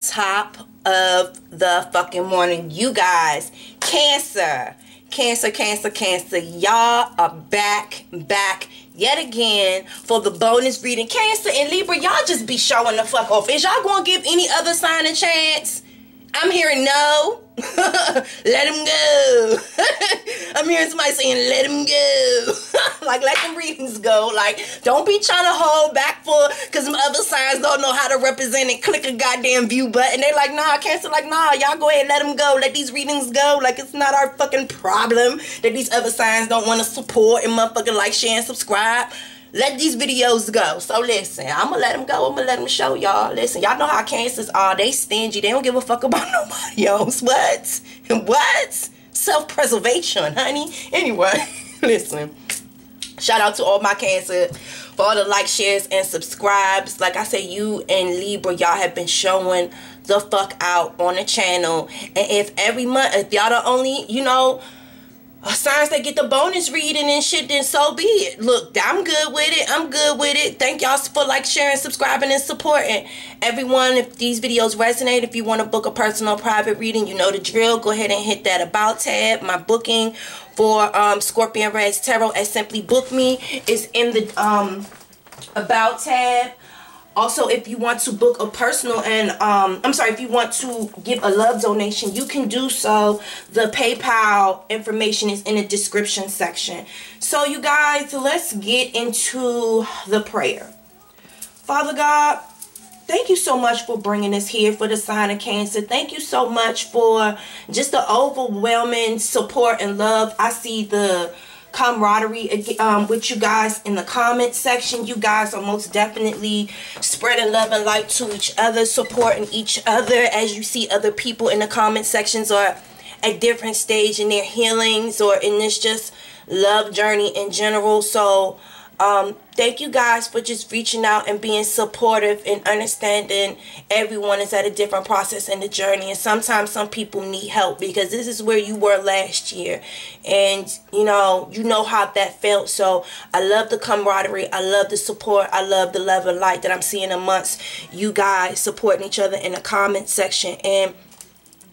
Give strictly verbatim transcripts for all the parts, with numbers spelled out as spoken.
Top of the fucking morning, you guys. Cancer, cancer, cancer, cancer. Y'all are back, back yet again for the bonus reading. Cancer and Libra, y'all just be showing the fuck off. Is y'all gonna give any other sign a chance? I'm hearing no. Let him go. I'm hearing somebody saying let him go. Like, let them readings go. Like, don't be trying to hold back for because some other signs don't know how to represent and click a goddamn view button. They're like, nah, Cancer, like, nah, y'all go ahead and let them go. Let these readings go. Like, it's not our fucking problem that these other signs don't want to support and motherfucking like, share, and subscribe. Let these videos go. So listen, I'm gonna let them go. I'm gonna let them show y'all. Listen, y'all know how Cancers are. They stingy. They don't give a fuck about nobody else. What? What? Self-preservation, honey. Anyway, listen. Shout out to all my Cancer for all the like, shares, and subscribes. Like I said, you and Libra, y'all have been showing the fuck out on the channel. And if every month, if y'all the only, you know, signs that get the bonus reading and shit, then so be it. Look, I'm good with it. I'm good with it. Thank y'all for like, sharing, subscribing, and supporting. Everyone, if these videos resonate, if you want to book a personal private reading, you know the drill. Go ahead and hit that about tab. My booking for um, ScorpionReddz Tarot at Simply Book Me is in the um, about tab. Also, if you want to book a personal and, um, I'm sorry, if you want to give a love donation, you can do so. The PayPal information is in the description section. So, you guys, let's get into the prayer. Father God, thank you so much for bringing us here for the sign of Cancer. Thank you so much for just the overwhelming support and love. I see the camaraderie um, with you guys in the comment section. You guys are most definitely spreading love and light to each other, supporting each other as you see other people in the comment sections or at different stage in their healings or in this just love journey in general. So um, thank you guys for just reaching out and being supportive and understanding everyone is at a different process in the journey. And sometimes some people need help because this is where you were last year. And, you know, you know how that felt. So I love the camaraderie. I love the support. I love the love and light that I'm seeing amongst you guys supporting each other in the comment section. And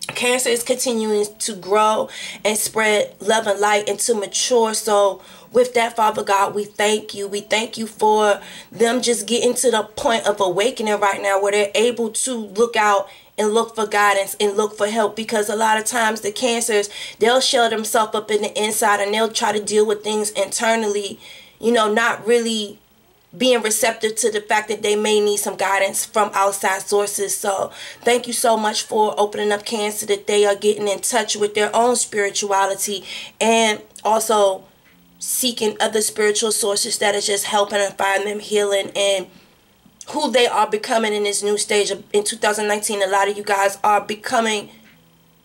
Cancer is continuing to grow and spread love and light and to mature. So with that, Father God, we thank you. We thank you for them just getting to the point of awakening right now where they're able to look out and look for guidance and look for help, because a lot of times the Cancers, they'll shell themselves up in the inside and they'll try to deal with things internally, you know, not really being receptive to the fact that they may need some guidance from outside sources. So thank you so much for opening up Cancer, that they are getting in touch with their own spirituality and also seeking other spiritual sources that is just helping and find them healing and who they are becoming in this new stage. In two thousand nineteen, a lot of you guys are becoming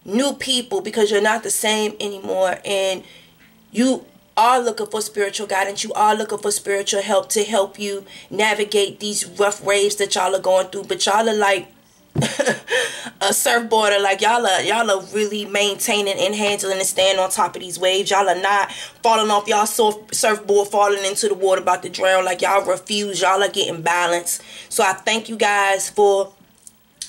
new people because you're not the same anymore, and you are looking for spiritual guidance. You are looking for spiritual help to help you navigate these rough waves that y'all are going through. But y'all are like a surfboarder. Like y'all are y'all are really maintaining and handling and staying on top of these waves. Y'all are not falling off y'all surf, surfboard, falling into the water about to drown. Like y'all refuse. Y'all are getting balanced. So I thank you guys for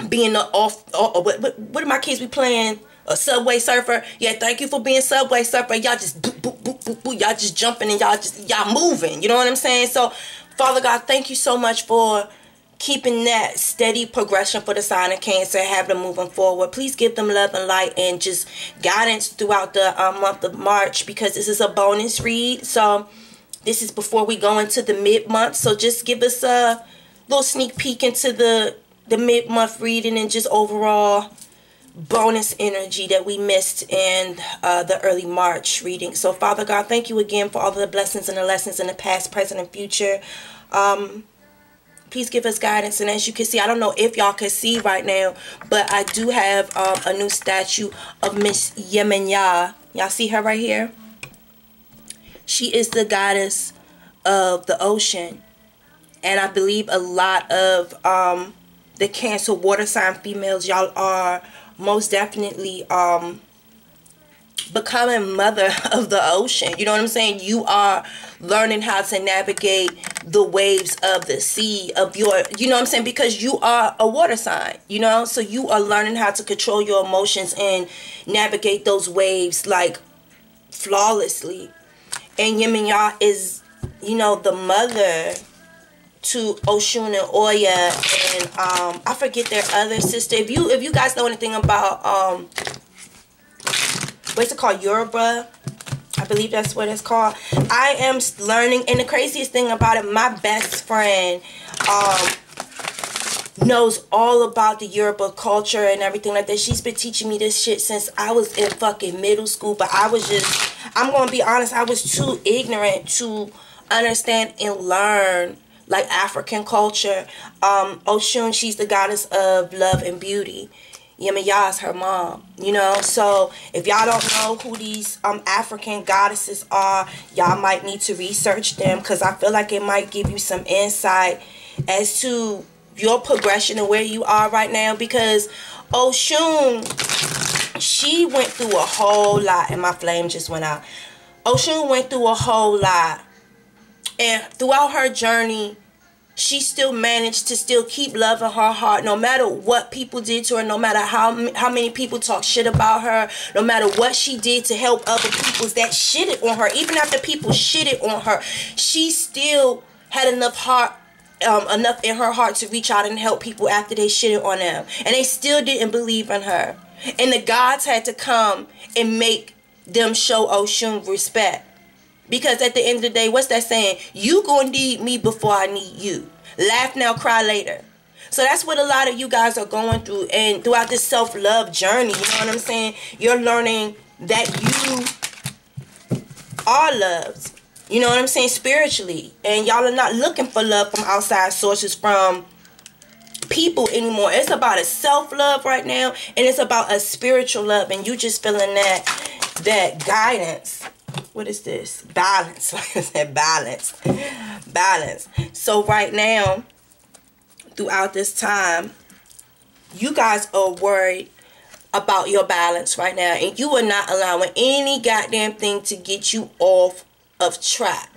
being the off. Or, what, what, what do my kids be playing? A Subway Surfer. Yeah, thank you for being Subway Surfer. Y'all just boop, boop, boop, boop, boop. Y'all just jumping and y'all just, y'all moving. You know what I'm saying? So, Father God, thank you so much for keeping that steady progression for the sign of Cancer, have them moving forward. Please give them love and light and just guidance throughout the um, month of March, because this is a bonus read. So, this is before we go into the mid-month. So, just give us a little sneak peek into the, the mid-month reading and just overall bonus energy that we missed in uh, the early March reading. So, Father God, thank you again for all the blessings and the lessons in the past, present, and future. Um, please give us guidance. And as you can see, I don't know if y'all can see right now, but I do have um, a new statue of Miss Yemaya. Y'all see her right here? She is the goddess of the ocean. And I believe a lot of um, the Cancer water sign females, y'all are most definitely um becoming mother of the ocean. You know what I'm saying? You are learning how to navigate the waves of the sea, of your, you know what I'm saying? Because you are a water sign, you know? So you are learning how to control your emotions and navigate those waves, like, flawlessly. And Yemaya is, you know, the mother to Oshun and Oya, and um, I forget their other sister. If you if you guys know anything about um, what's it called, Yoruba, I believe that's what it's called. I am learning, and the craziest thing about it, my best friend um, knows all about the Yoruba culture and everything like that. She's been teaching me this shit since I was in fucking middle school, but I was just, I'm gonna be honest, I was too ignorant to understand and learn, like, African culture. Um, Oshun, she's the goddess of love and beauty. Yemaya is her mom, you know? So if y'all don't know who these um, African goddesses are, y'all might need to research them, because I feel like it might give you some insight as to your progression and where you are right now. Because Oshun, she went through a whole lot, and my flame just went out. Oshun went through a whole lot. And throughout her journey, she still managed to still keep love in her heart, no matter what people did to her, no matter how how many people talk shit about her, no matter what she did to help other people that shitted on her. Even after people shitted on her, she still had enough heart, um, enough in her heart to reach out and help people after they shitted on them. And they still didn't believe in her. And the gods had to come and make them show Oshun respect. Because at the end of the day, what's that saying? You gonna need me before I need you. Laugh now, cry later. So that's what a lot of you guys are going through. And throughout this self-love journey, you know what I'm saying? You're learning that you are loved. You know what I'm saying? Spiritually. And y'all are not looking for love from outside sources, from people anymore. It's about a self-love right now. And it's about a spiritual love. And you just feeling that, that guidance. What is this? Balance. Like I said, balance. Balance. So right now, throughout this time, you guys are worried about your balance right now. And you are not allowing any goddamn thing to get you off of track.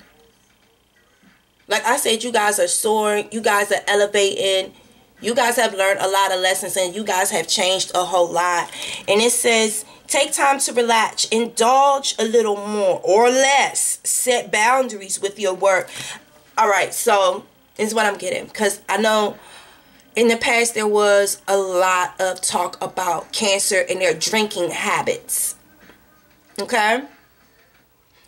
Like I said, you guys are soaring. You guys are elevating. You guys have learned a lot of lessons, and you guys have changed a whole lot. And it says, take time to relax, indulge a little more or less, set boundaries with your work. All right, so this is what I'm getting, because I know in the past there was a lot of talk about Cancer and their drinking habits, okay?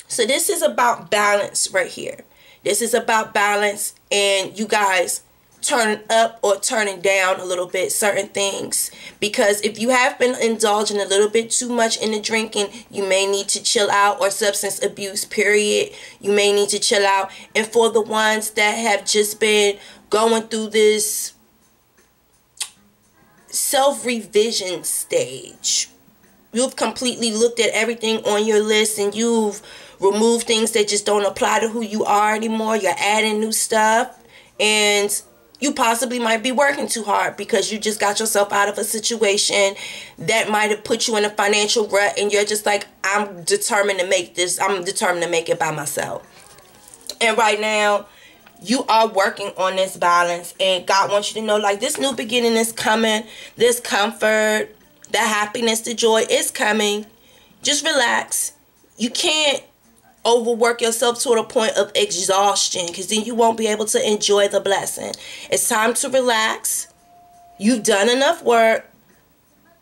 So this is about balance right here. This is about balance, and you guys turning up or turning down a little bit certain things, because if you have been indulging a little bit too much in the drinking, you may need to chill out, or substance abuse, period. You may need to chill out. And for the ones that have just been going through this self-revision stage, you've completely looked at everything on your list, and you've removed things that just don't apply to who you are anymore. You're adding new stuff, and you possibly might be working too hard because you just got yourself out of a situation that might have put you in a financial rut, and you're just like, I'm determined to make this. I'm determined to make it by myself. And right now, you are working on this balance, and God wants you to know, like, this new beginning is coming. This comfort, the happiness, the joy is coming. Just relax. You can't overwork yourself to the point of exhaustion, because then you won't be able to enjoy the blessing. It's time to relax. You've done enough work.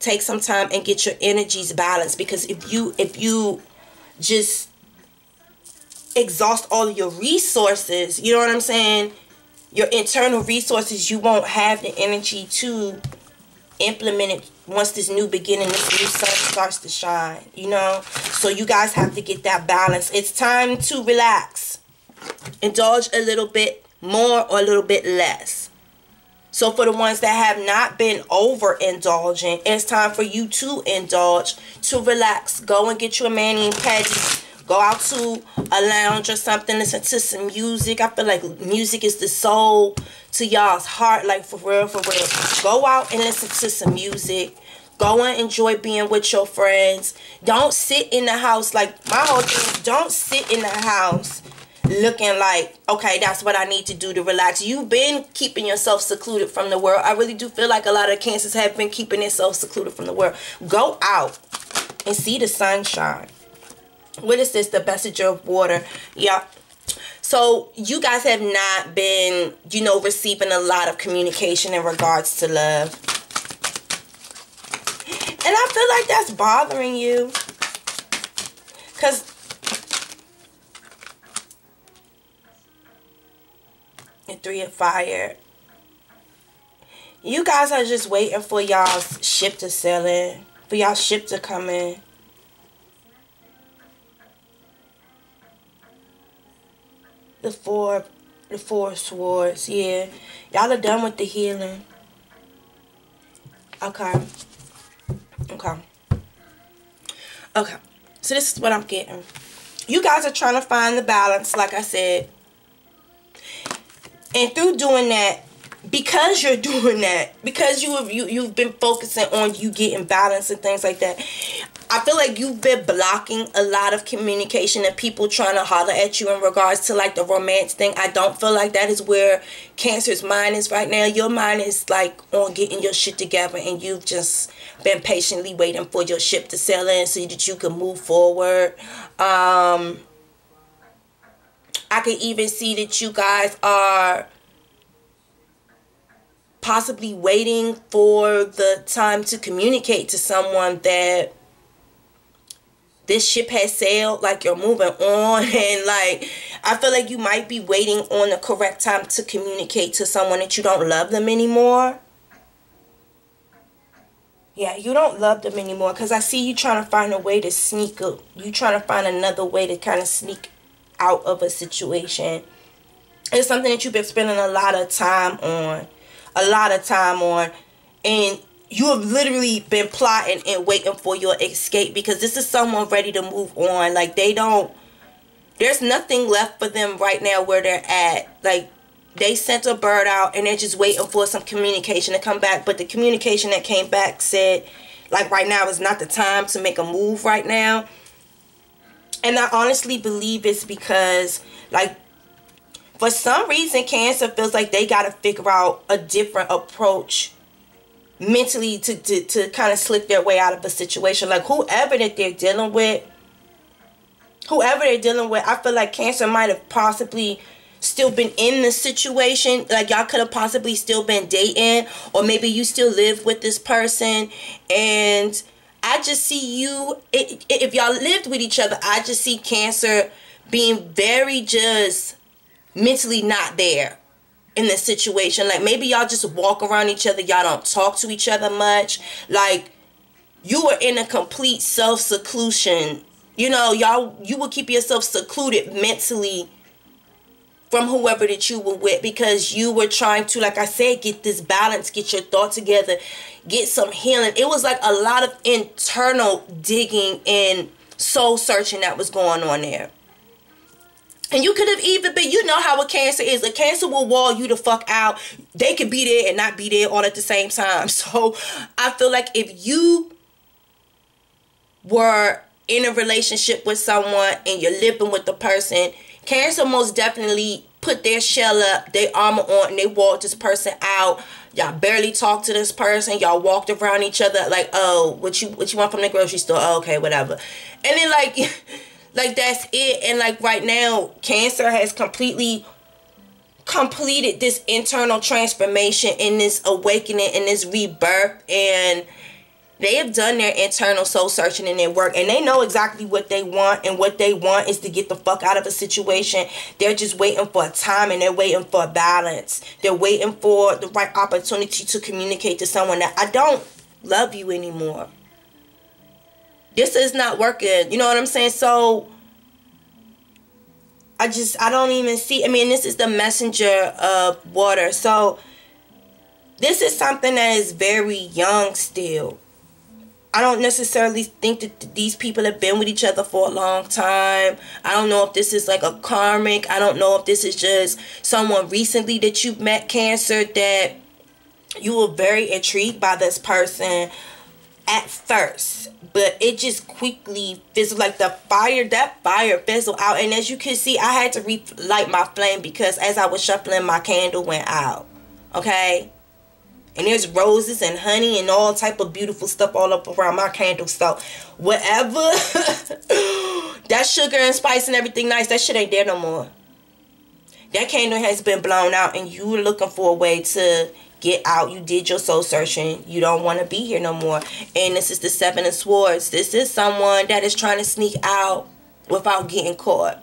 Take some time and get your energies balanced, because if you if you just exhaust all of your resources, you know what I'm saying, your internal resources, you won't have the energy to implement it once this new beginning, this new sun starts to shine, you know? So you guys have to get that balance. It's time to relax. Indulge a little bit more or a little bit less. So for the ones that have not been overindulging, it's time for you to indulge, to relax. Go and get you a mani and pedi. Go out to a lounge or something. Listen to some music. I feel like music is the soul to y'all's heart. Like, for real, for real. Go out and listen to some music. Go and enjoy being with your friends. Don't sit in the house. Like, my whole thing, don't sit in the house looking like, okay, that's what I need to do to relax. You've been keeping yourself secluded from the world. I really do feel like a lot of Cancers have been keeping themselves secluded from the world. Go out and see the sunshine. What is this? The messenger of water. Yeah. So you guys have not been, you know, receiving a lot of communication in regards to love. And I feel like that's bothering you. Because the Three of Fire. You guys are just waiting for y'all's ship to sail in. For y'all's ship to come in. The four, the four swords. Yeah. Y'all are done with the healing. Okay. Okay. Okay. So this is what I'm getting. You guys are trying to find the balance, like I said. And through doing that, because you're doing that, because you have, you, you've been focusing on you getting balance and things like that, I feel like you've been blocking a lot of communication and people trying to holler at you in regards to, like, the romance thing. I don't feel like that is where Cancer's mind is right now. Your mind is, like, on getting your shit together, and you've just been patiently waiting for your ship to sail in so that you can move forward. Um... I can even see that you guys are possibly waiting for the time to communicate to someone that this ship has sailed, like you're moving on. And, like, I feel like you might be waiting on the correct time to communicate to someone that you don't love them anymore. Yeah, you don't love them anymore, because I see you trying to find a way to sneak up. You trying to find another way to kind of sneak out of a situation. It's something that you've been spending a lot of time on, a lot of time on, and you have literally been plotting and waiting for your escape, because this is someone ready to move on. Like, they don't, there's nothing left for them right now where they're at. Like, they sent a bird out and they're just waiting for some communication to come back, but the communication that came back said, like, right now is not the time to make a move right now. And I honestly believe it's because, like, for some reason, Cancer feels like they got to figure out a different approach mentally to, to, to kind of slip their way out of a situation. Like, whoever that they're dealing with, whoever they're dealing with, I feel like Cancer might have possibly still been in the situation. Like, y'all could have possibly still been dating, or maybe you still live with this person, and I just see you, it, it, if y'all lived with each other, I just see Cancer being very just mentally not there in this situation. Like, maybe y'all just walk around each other. Y'all don't talk to each other much. Like, you were in a complete self-seclusion. You know, y'all, you will keep yourself secluded mentally from whoever that you were with, because you were trying to, like I said, get this balance, get your thought together, get some healing. It was like a lot of internal digging and soul searching that was going on there. And you could have even been, you know how a Cancer is. A Cancer will wall you the fuck out. They could be there and not be there all at the same time. So I feel like if you were in a relationship with someone and you're living with the person, Cancer most definitely put their shell up, their armor on, and they walked this person out. Y'all barely talked to this person. Y'all walked around each other like, oh, what you what you want from the grocery store? Oh, okay, whatever. And then, like, like, that's it. And, like, right now, Cancer has completely completed this internal transformation and this awakening and this rebirth, and they have done their internal soul searching and their work, and they know exactly what they want, and what they want is to get the fuck out of a situation. They're just waiting for a time, and they're waiting for a balance. They're waiting for the right opportunity to communicate to someone that, I don't love you anymore. This is not working. You know what I'm saying? So I just, I don't even see. I mean, this is the messenger of water. So this is something that is very young still. I don't necessarily think that these people have been with each other for a long time. I don't know if this is like a karmic. I don't know if this is just someone recently that you've met, Cancer, that you were very intrigued by this person. at first, but it just quickly fizzled, like the fire, that fire fizzled out. And as you can see, I had to relight my flame because as I was shuffling, my candle went out. Okay, and there's roses and honey and all type of beautiful stuff all up around my candle. So whatever that sugar and spice and everything nice, that shit ain't there no more. That candle has been blown out, and you were looking for a way to get out. You did your soul searching. You don't want to be here no more. And this is the Seven of Swords. This is someone that is trying to sneak out without getting caught.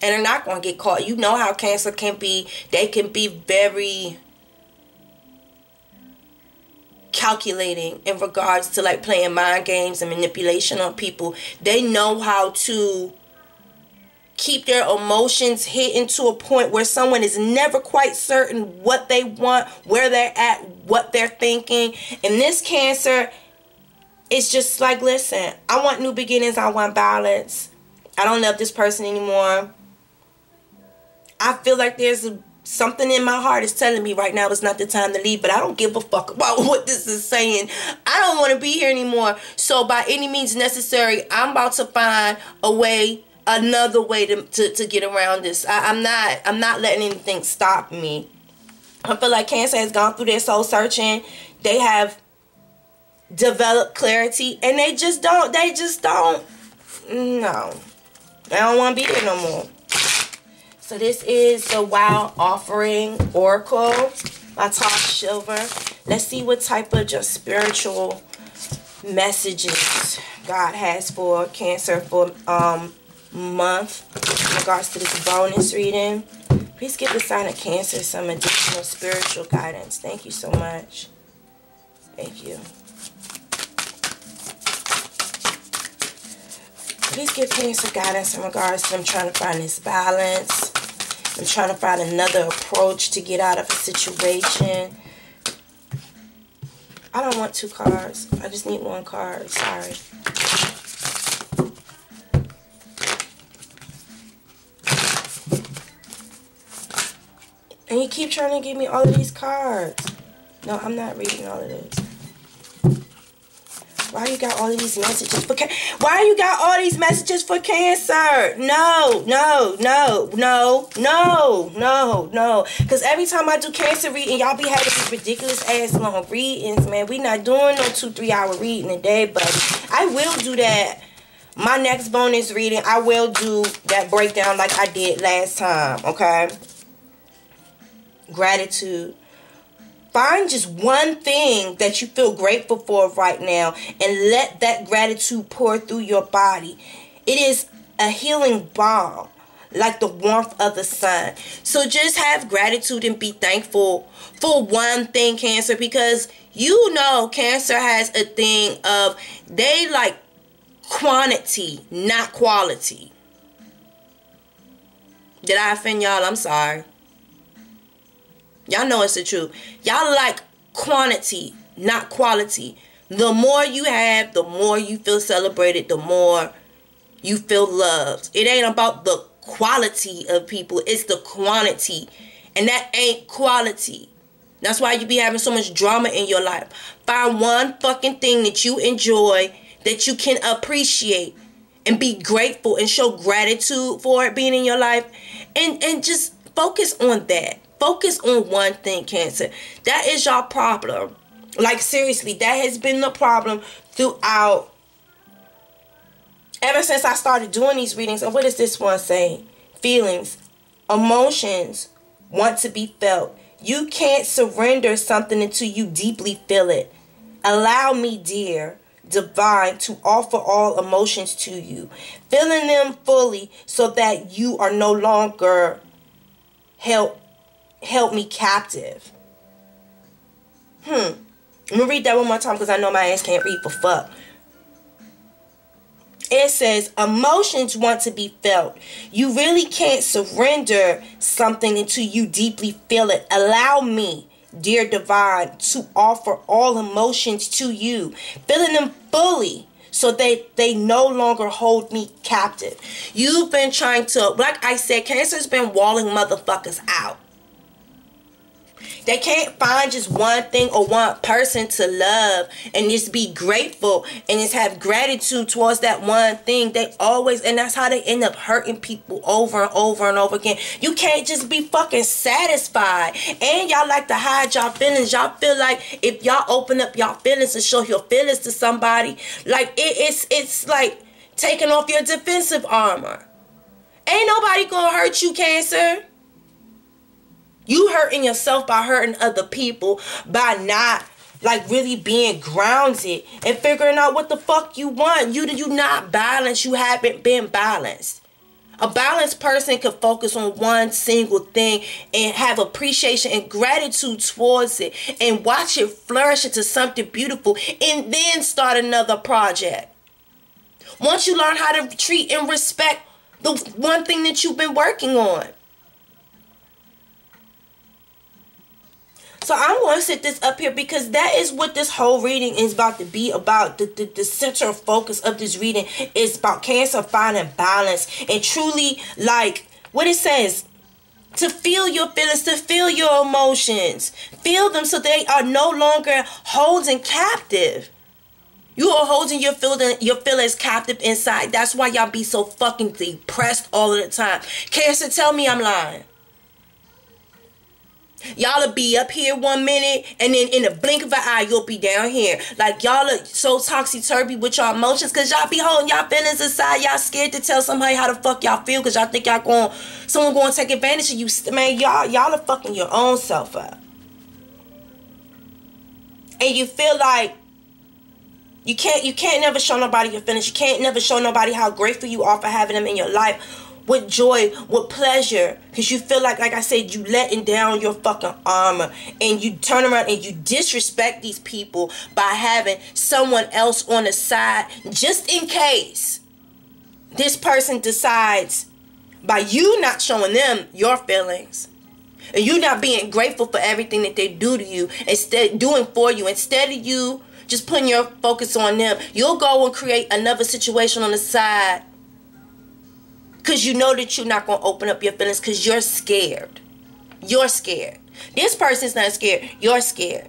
And they're not going to get caught. You know how Cancer can be. They can be very calculating in regards to like playing mind games and manipulation on people. They know how to keep their emotions hidden to a point where someone is never quite certain what they want, where they're at, what they're thinking. And this Cancer, it's just like, listen, I want new beginnings. I want balance. I don't love this person anymore. I feel like there's a, something in my heart is telling me right now it's not the time to leave, but I don't give a fuck about what this is saying. I don't want to be here anymore. So by any means necessary, I'm about to find a way, another way to, to, to get around this. I, I'm not I'm not letting anything stop me. I feel like Cancer has gone through their soul searching. They have developed clarity, and they just don't. They just don't. No, I don't want to be here no more. So this is the Wild Offering Oracle by Tosh Silver. Let's see what type of just spiritual messages God has for Cancer for um. month in regards to this bonus reading. Please give the sign of Cancer some additional spiritual guidance. Thank you so much. Thank you. Please give Cancer guidance in regards to them trying to find this balance. I'm trying to find another approach to get out of a situation. I don't want two cards. I just need one card. Sorry. And you keep trying to give me all of these cards. No, I'm not reading all of this. Why you got all of these messages for Cancer? Why you got all these messages for Cancer? No, no, no, no, no, no, no. Because every time I do Cancer reading, y'all be having these ridiculous ass long readings, man. We not doing no two, three hour reading a day, but I will do that. My next bonus reading, I will do that breakdown like I did last time, okay? Gratitude. Find just one thing that you feel grateful for right now and let that gratitude pour through your body. It is a healing balm, like the warmth of the sun. So just have gratitude and be thankful for one thing, Cancer, because you know Cancer has a thing of they like quantity, not quality. Did I offend y'all? I'm sorry. Y'all know it's the truth. Y'all like quantity, not quality. The more you have, the more you feel celebrated, the more you feel loved. It ain't about the quality of people. It's the quantity. And that ain't quality. That's why you be having so much drama in your life. Find one fucking thing that you enjoy, that you can appreciate, and be grateful and show gratitude for it being in your life. And, and just focus on that. Focus on one thing, Cancer. That is your problem. Like, seriously, that has been the problem throughout. Ever since I started doing these readings. And what does this one say? Feelings. Emotions want to be felt. You can't surrender something until you deeply feel it. Allow me, dear divine, to offer all emotions to you. Feeling them fully so that you are no longer held Help me captive. Hmm. Let me read that one more time because I know my ass can't read for fuck. It says, emotions want to be felt. You really can't surrender something until you deeply feel it. Allow me, dear divine, to offer all emotions to you. Feeling them fully so they, they no longer hold me captive. You've been trying to, like I said, Cancer's been walling motherfuckers out. They can't find just one thing or one person to love and just be grateful and just have gratitude towards that one thing. They always, and that's how they end up hurting people over and over and over again. You can't just be fucking satisfied. And y'all like to hide y'all feelings. Y'all feel like if y'all open up y'all feelings and show your feelings to somebody, like it, it's it's like taking off your defensive armor. Ain't nobody gonna hurt you, Cancer. You hurting yourself by hurting other people, by not like really being grounded and figuring out what the fuck you want. You you not balanced. You haven't been balanced. A balanced person can focus on one single thing and have appreciation and gratitude towards it and watch it flourish into something beautiful and then start another project. Once you learn how to treat and respect the one thing that you've been working on. So I'm going to set this up here because that is what this whole reading is about to be about. The, the, the center focus of this reading is about Cancer finding balance and truly, like what it says, to feel your feelings, to feel your emotions. Feel them so they are no longer holding captive. You are holding your feeling, your feelings captive inside. That's why y'all be so fucking depressed all of the time. Cancer, tell me I'm lying. Y'all'll be up here one minute, and then in the blink of an eye, you'll be down here. Like y'all are so topsy-turvy with y'all emotions, cause y'all be holding y'all feelings inside. Y'all scared to tell somebody how the fuck y'all feel, cause y'all think y'all going, someone going to take advantage of you. Man, y'all, y'all are fucking your own self up, and you feel like you can't, you can't never show nobody your feelings. You can't never show nobody how grateful you are for having them in your life. With joy, with pleasure, because you feel like, like I said, you letting down your fucking armor, and you turn around and you disrespect these people by having someone else on the side, just in case this person decides, by you not showing them your feelings, and you not being grateful for everything that they do to you, instead doing for you, instead of you just putting your focus on them, you'll go and create another situation on the side. Because you know that you're not going to open up your feelings because you're scared. You're scared. This person's not scared. You're scared.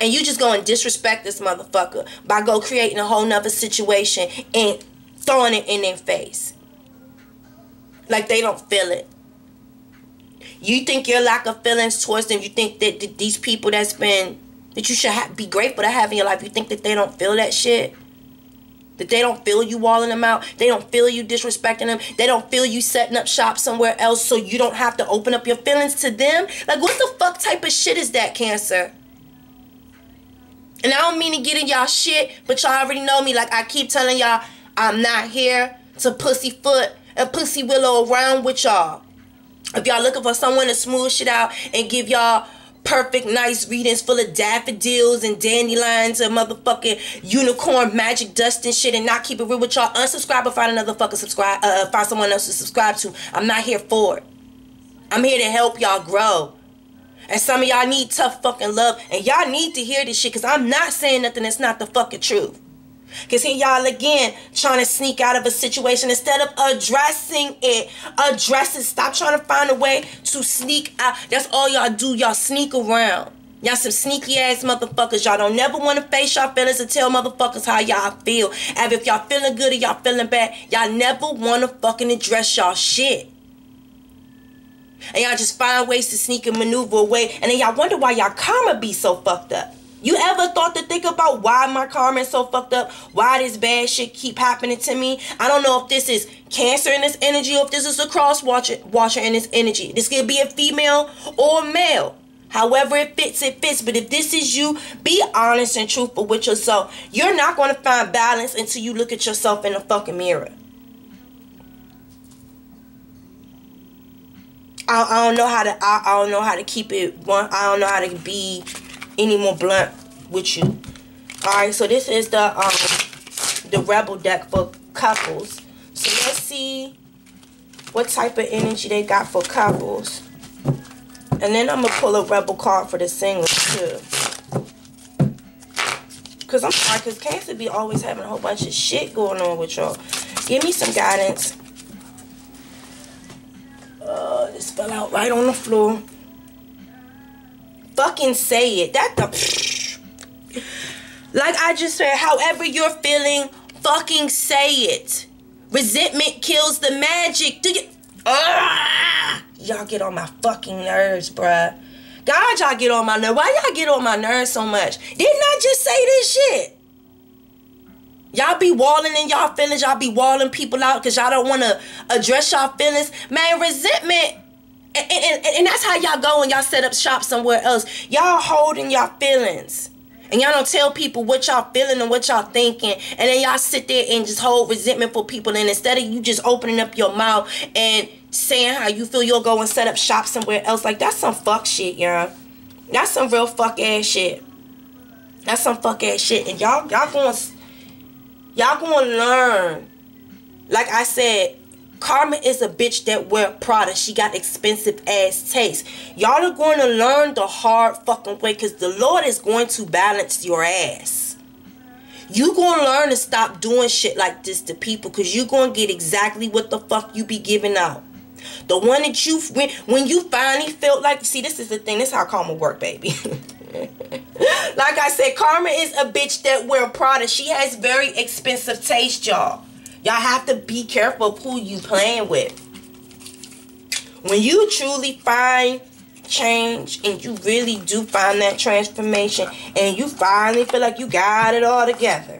And you just go and disrespect this motherfucker by go creating a whole nother situation and throwing it in their face. Like they don't feel it. You think your lack of feelings towards them, you think that, that these people that's been, that you should ha- be grateful to have in your life, you think that they don't feel that shit? That they don't feel you walling them out. They don't feel you disrespecting them. They don't feel you setting up shop somewhere else so you don't have to open up your feelings to them. Like, what the fuck type of shit is that, Cancer? And I don't mean to get in y'all shit, but y'all already know me. Like, I keep telling y'all, I'm not here to pussyfoot and pussy willow around with y'all. If y'all looking for someone to smooth shit out and give y'all perfect, nice readings full of daffodils and dandelions and motherfucking unicorn magic dust and shit and not keep it real with y'all, unsubscribe or find another fucking subscribe, uh, find someone else to subscribe to. I'm not here for it. I'm here to help y'all grow. And some of y'all need tough fucking love and y'all need to hear this shit because I'm not saying nothing that's not the fucking truth. Because here y'all again trying to sneak out of a situation instead of addressing it. Address it. Stop trying to find a way to sneak out. That's all y'all do. Y'all sneak around. Y'all some sneaky ass motherfuckers. Y'all don't never want to face y'all feelings and tell motherfuckers how y'all feel. And if y'all feeling good or y'all feeling bad, y'all never want to fucking address y'all shit. And y'all just find ways to sneak and maneuver away. And then y'all wonder why y'all karma be so fucked up. You ever thought to think about why my karma is so fucked up? Why this bad shit keep happening to me? I don't know if this is Cancer in this energy or if this is a cross watcher, watcher in this energy. This could be a female or a male. However it fits, it fits. But if this is you, be honest and truthful with yourself. You're not going to find balance until you look at yourself in the fucking mirror. I, I don't know how to, I, I don't know how to keep it one. I don't know how to be any more blunt with you. Alright, so this is the um the Rebel deck for couples. So let's see what type of energy they got for couples. And then I'm gonna pull a Rebel card for the singles too. Cause I'm sorry, cause Cancer be always having a whole bunch of shit going on with y'all. Give me some guidance. Uh this fell out right on the floor. fucking say it. That the... Like I just said, however you're feeling, fucking say it. Resentment kills the magic. Do you... Uh, y'all get on my fucking nerves, bruh. God, y'all get on my nerves. Why y'all get on my nerves so much? Didn't I just say this shit? Y'all be walling in y'all feelings. Y'all be walling people out because y'all don't want to address y'all feelings. Man, resentment. And, and, and, and that's how y'all go and y'all set up shop somewhere else. Y'all holding y'all feelings. And y'all don't tell people what y'all feeling and what y'all thinking. And then y'all sit there and just hold resentment for people. And instead of you just opening up your mouth and saying how you feel, you'll go and set up shop somewhere else. Like, that's some fuck shit, y'all. That's some real fuck ass shit. That's some fuck ass shit. And y'all, y'all going... Y'all gonna learn. Like I said, karma is a bitch that wear products. She got expensive ass taste. Y'all are going to learn the hard fucking way because the Lord is going to balance your ass. You gonna learn to stop doing shit like this to people because you gonna get exactly what the fuck you be giving out. The one that you, when, when you finally felt like, see, this is the thing. This is how karma work, baby. Like I said, karma is a bitch that wear Prada. She has very expensive taste, y'all. Y'all have to be careful of who you playing with. When you truly find change and you really do find that transformation and you finally feel like you got it all together,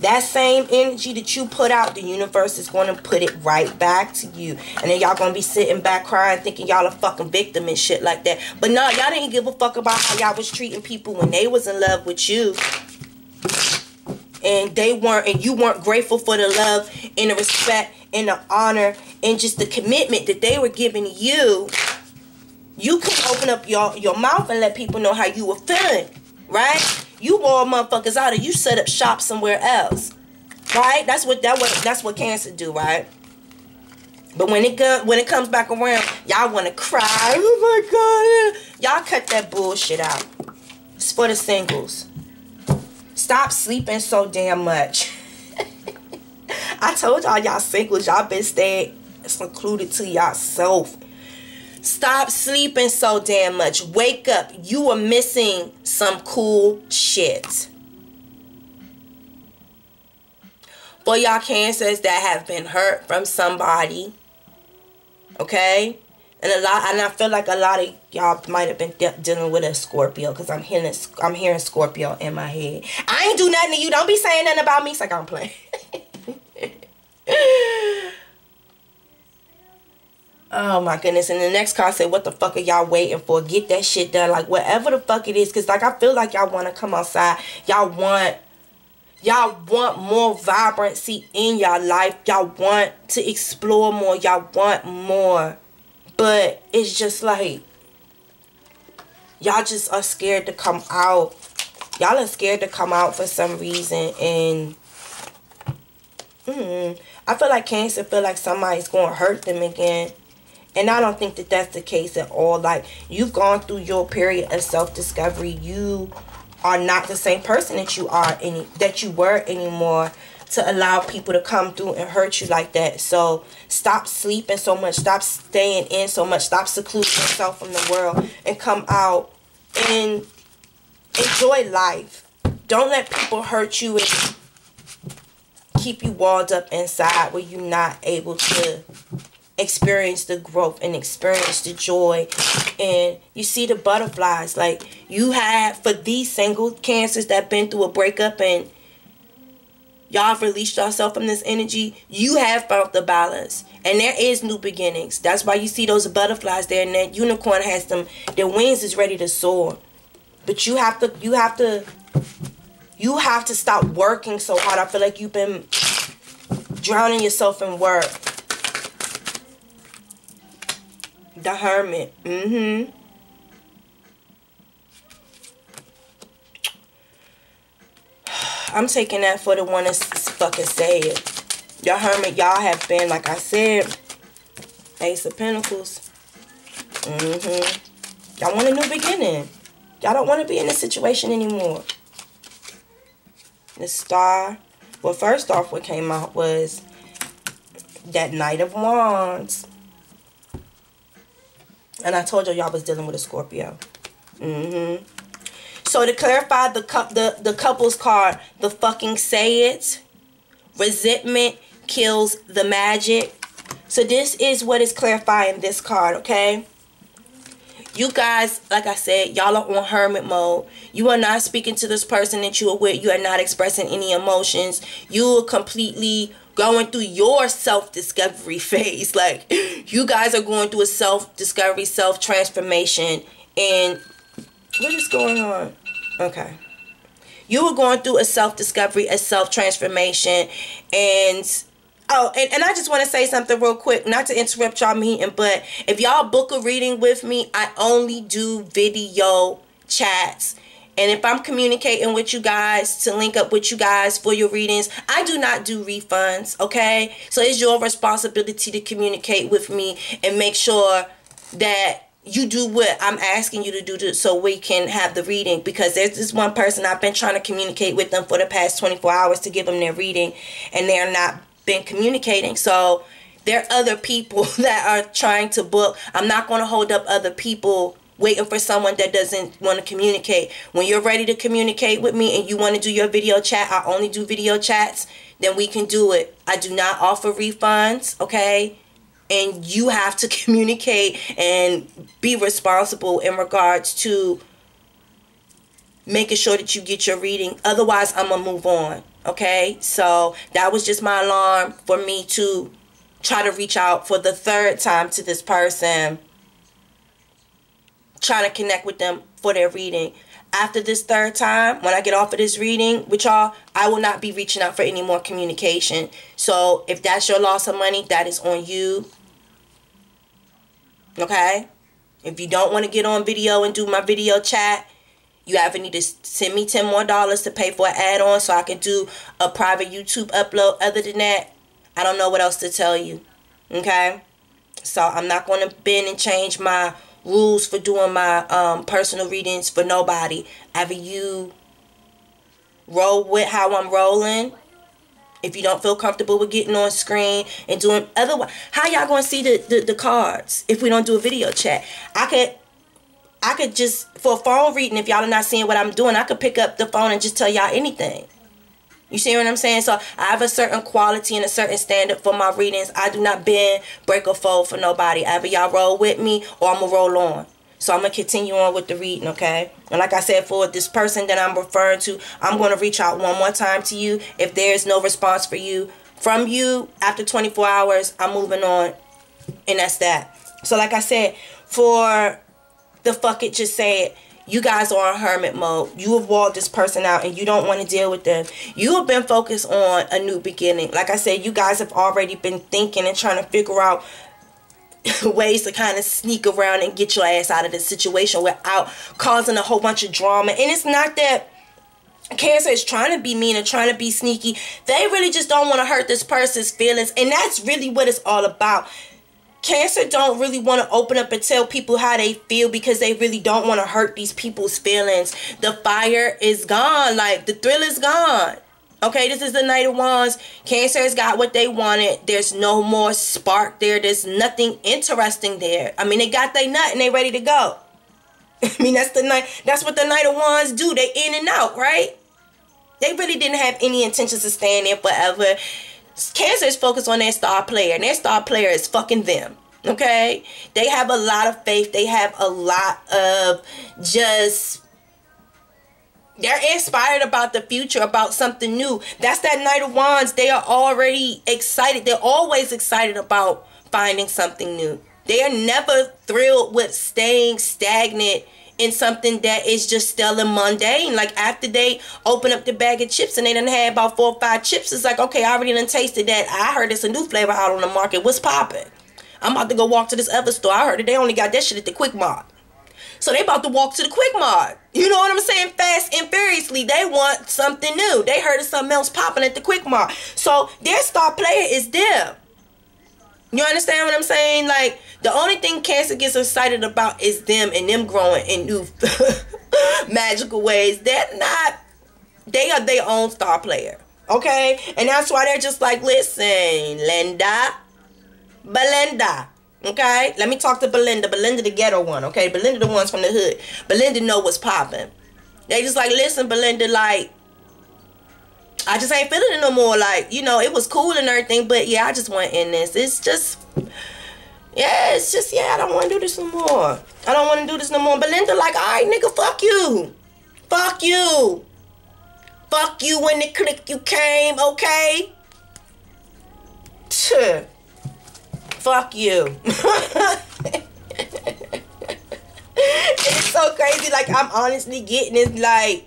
that same energy that you put out, the universe is going to put it right back to you. And then y'all going to be sitting back crying, thinking y'all a fucking victim and shit like that. But no, y'all didn't give a fuck about how y'all was treating people when they was in love with you. And they weren't, and you weren't grateful for the love and the respect and the honor and just the commitment that they were giving you. You couldn't open up your, your mouth and let people know how you were feeling, right? You wore motherfuckers out and you set up shop somewhere else, right? That's what that what that's what cancer do, right? But when it go, when it comes back around, y'all want to cry. Oh my God! Y'all cut that bullshit out. It's for the singles. Stop sleeping so damn much. I told y'all, y'all singles, y'all been staying secluded to yourself. Stop sleeping so damn much. Wake up. You are missing some cool shit. For y'all cancers that have been hurt from somebody. Okay? And a lot, and I feel like a lot of y'all might have been de dealing with a Scorpio. Because I'm hearing, I'm hearing Scorpio in my head. I ain't do nothing to you. Don't be saying nothing about me. It's like I'm playing. Oh my goodness. And the next card said, what the fuck are y'all waiting for? Get that shit done. Like, whatever the fuck it is. Because, like, I feel like y'all want to come outside. Y'all want, y'all want more vibrancy in y'all life. Y'all want to explore more. Y'all want more. But it's just like, y'all just are scared to come out. Y'all are scared to come out for some reason. And, mm, I feel like Cancer feel like somebody's going to hurt them again. And I don't think that that's the case at all. Like, you've gone through your period of self-discovery. You are not the same person that you are any that you were anymore to allow people to come through and hurt you like that. So stop sleeping so much. Stop staying in so much. Stop secluding yourself from the world and come out and enjoy life. Don't let people hurt you and keep you walled up inside where you're not able to experience the growth and experience the joy and you see the butterflies. Like, you had, for these single cancers that been through a breakup and y'all released yourself from this energy, you have found the balance and there is new beginnings. That's why you see those butterflies there, and that unicorn has them, their wings is ready to soar. But you have to you have to you have to stop working so hard. I feel like you've been drowning yourself in work. The Hermit. Mm-hmm. I'm taking that for the one that's fucking say it. Your Hermit, y'all have been, like I said, Ace of Pentacles. Mm-hmm. Y'all want a new beginning. Y'all don't want to be in this situation anymore. The Star. Well, first off, what came out was that Knight of Wands. And I told y'all y'all was dealing with a Scorpio. Mm-hmm. So to clarify the, the, the couples card, the fucking say it. Resentment kills the magic. So this is what is clarifying this card, okay? You guys, like I said, y'all are on hermit mode. You are not speaking to this person that you are with. You are not expressing any emotions. You are completely going through your self-discovery phase. Like, you guys are going through a self-discovery, self-transformation. And what is going on? Okay. You were going through a self-discovery, a self-transformation. And... Oh, and, and I just want to say something real quick, not to interrupt y'all meeting, but if y'all book a reading with me, I only do video chats. And if I'm communicating with you guys to link up with you guys for your readings, I do not do refunds, okay? So it's your responsibility to communicate with me and make sure that you do what I'm asking you to do to, so we can have the reading, because there's this one person I've been trying to communicate with them for the past twenty-four hours to give them their reading, and they're not been communicating. So there are other people that are trying to book. I'm not going to hold up other people waiting for someone that doesn't want to communicate. When you're ready to communicate with me and you want to do your video chat, I only do video chats, then we can do it. I do not offer refunds, okay? And you have to communicate and be responsible in regards to making sure that you get your reading. Otherwise, I'm going to move on. Okay, so that was just my alarm for me to try to reach out for the third time to this person, trying to connect with them for their reading. After this third time, when I get off of this reading with y'all, I will not be reaching out for any more communication. So if that's your loss of money, that is on you. Okay, if you don't want to get on video and do my video chat, you either need to send me ten more dollars to pay for an add-on so I can do a private YouTube upload. Other than that, I don't know what else to tell you, okay? So I'm not going to bend and change my rules for doing my um, personal readings for nobody. Either you roll with how I'm rolling. If you don't feel comfortable with getting on screen and doing otherwise, how y'all going to see the, the, the cards if we don't do a video chat? I could... I could just, for a phone reading, if y'all are not seeing what I'm doing, I could pick up the phone and just tell y'all anything. You see what I'm saying? So I have a certain quality and a certain standard for my readings. I do not bend, break, or fold for nobody. Either y'all roll with me or I'm going to roll on. So I'm going to continue on with the reading, okay? And like I said, for this person that I'm referring to, I'm going to reach out one more time to you. If there is no response for you, from you, after twenty-four hours, I'm moving on. And that's that. So like I said, for... the fuck it, just say it. You guys are in hermit mode. You have walled this person out and you don't want to deal with them. You have been focused on a new beginning. Like I said, you guys have already been thinking and trying to figure out ways to kind of sneak around and get your ass out of this situation without causing a whole bunch of drama. And it's not that Cancer is trying to be mean and trying to be sneaky. They really just don't want to hurt this person's feelings. And that's really what it's all about. Cancer don't really want to open up and tell people how they feel because they really don't want to hurt these people's feelings. The fire is gone. Like, the thrill is gone. Okay, this is the Knight of Wands. Cancer has got what they wanted. There's no more spark there. There's nothing interesting there. I mean, they got their nut and they ready to go. I mean, that's the night. That's what the Knight of Wands do. They in and out, right? They really didn't have any intentions of staying there forever. Cancer is focused on their star player, and their star player is fucking them, okay? They have a lot of faith. They have a lot of just, they're inspired about the future, about something new. That's that Knight of Wands. They are already excited. They're always excited about finding something new. They are never thrilled with staying stagnant in something that is just stale and mundane. Like, after they open up the bag of chips and they done had about four or five chips, it's like, okay, I already done tasted that. I heard it's a new flavor out on the market. What's popping? I'm about to go walk to this other store. I heard that they only got that shit at the Quick Mart. So they about to walk to the Quick Mart. You know what I'm saying? Fast and furiously. They want something new. They heard of something else popping at the Quick Mart. So their star player is them. You understand what I'm saying? Like, the only thing Cancer gets excited about is them and them growing in new magical ways. They're not, they are their own star player, okay? And that's why they're just like, listen, Linda, Belinda, Okay, let me talk to Belinda. Belinda the ghetto one, okay? Belinda the ones from the hood. Belinda know what's popping. They just like, listen, Belinda, like, I just ain't feeling it no more. Like, you know, it was cool and everything, but yeah, I just want in this. It's just, yeah, it's just, yeah, I don't want to do this no more. I don't want to do this no more. Belinda like, all right, nigga, fuck you. Fuck you. Fuck you when the click you came, okay? Tch. Fuck you. It's so crazy. Like, I'm honestly getting it. Like,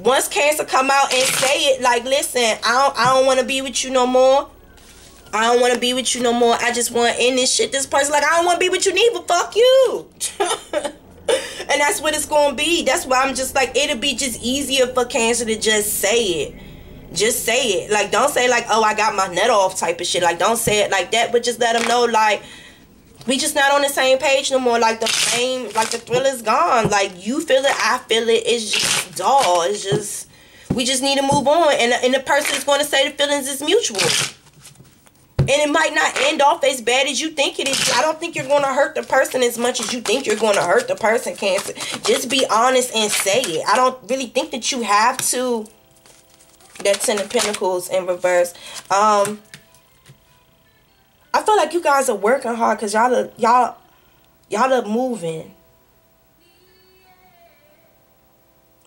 once Cancer come out and say it, like, listen, I don't, I don't want to be with you no more. I don't want to be with you no more. I just want to end this shit. This person, like, I don't want to be with you neither. Fuck you. And that's what it's going to be. That's why I'm just like, it'll be just easier for Cancer to just say it. Just say it. Like, don't say, like, oh, I got my nut off type of shit. Like, don't say it like that, but just let them know, like, we just not on the same page no more. Like, the fame, like, the thrill is gone. Like, you feel it, I feel it. It's just dull. It's just, we just need to move on. And, and the person is going to say the feelings is mutual. And it might not end off as bad as you think it is. I don't think you're going to hurt the person as much as you think you're going to hurt the person, Cancer. Just be honest and say it. I don't really think that you have to. That Ten of Pentacles in reverse. Um, I feel like you guys are working hard because y'all, y'all, y'all are moving.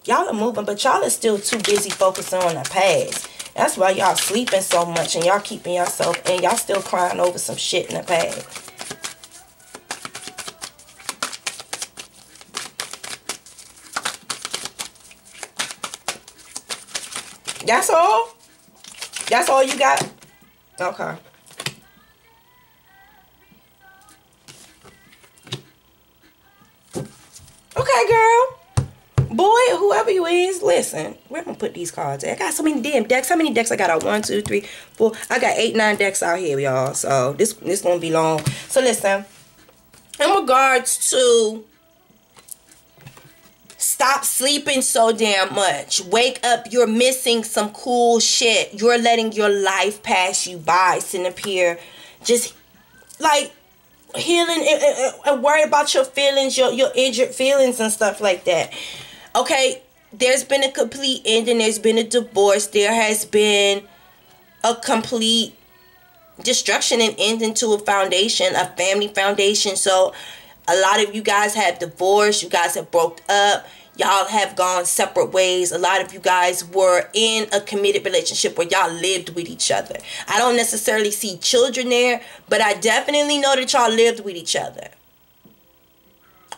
Y'all are moving, but y'all are still too busy focusing on the past. That's why y'all sleeping so much and y'all keeping yourself in. Y'all still crying over some shit in the past. That's all? That's all you got? Okay. Okay, girl. Boy, whoever you is, listen. Where am I going to put these cards at? I got so many damn decks. How many decks I got out? One, two, three, four. I got eight, nine decks out here, y'all. So, this this going to be long. So, listen. In regards to... Stop sleeping so damn much. Wake up. You're missing some cool shit. You're letting your life pass you by, sitting up here. Just, like, healing and, and, and worry about your feelings, your, your injured feelings and stuff like that. Okay, there's been a complete ending. There's been a divorce. There has been a complete destruction and ending to a foundation, a family foundation. So, a lot of you guys have divorced. You guys have broke up. Y'all have gone separate ways. A lot of you guys were in a committed relationship where y'all lived with each other. I don't necessarily see children there, but I definitely know that y'all lived with each other.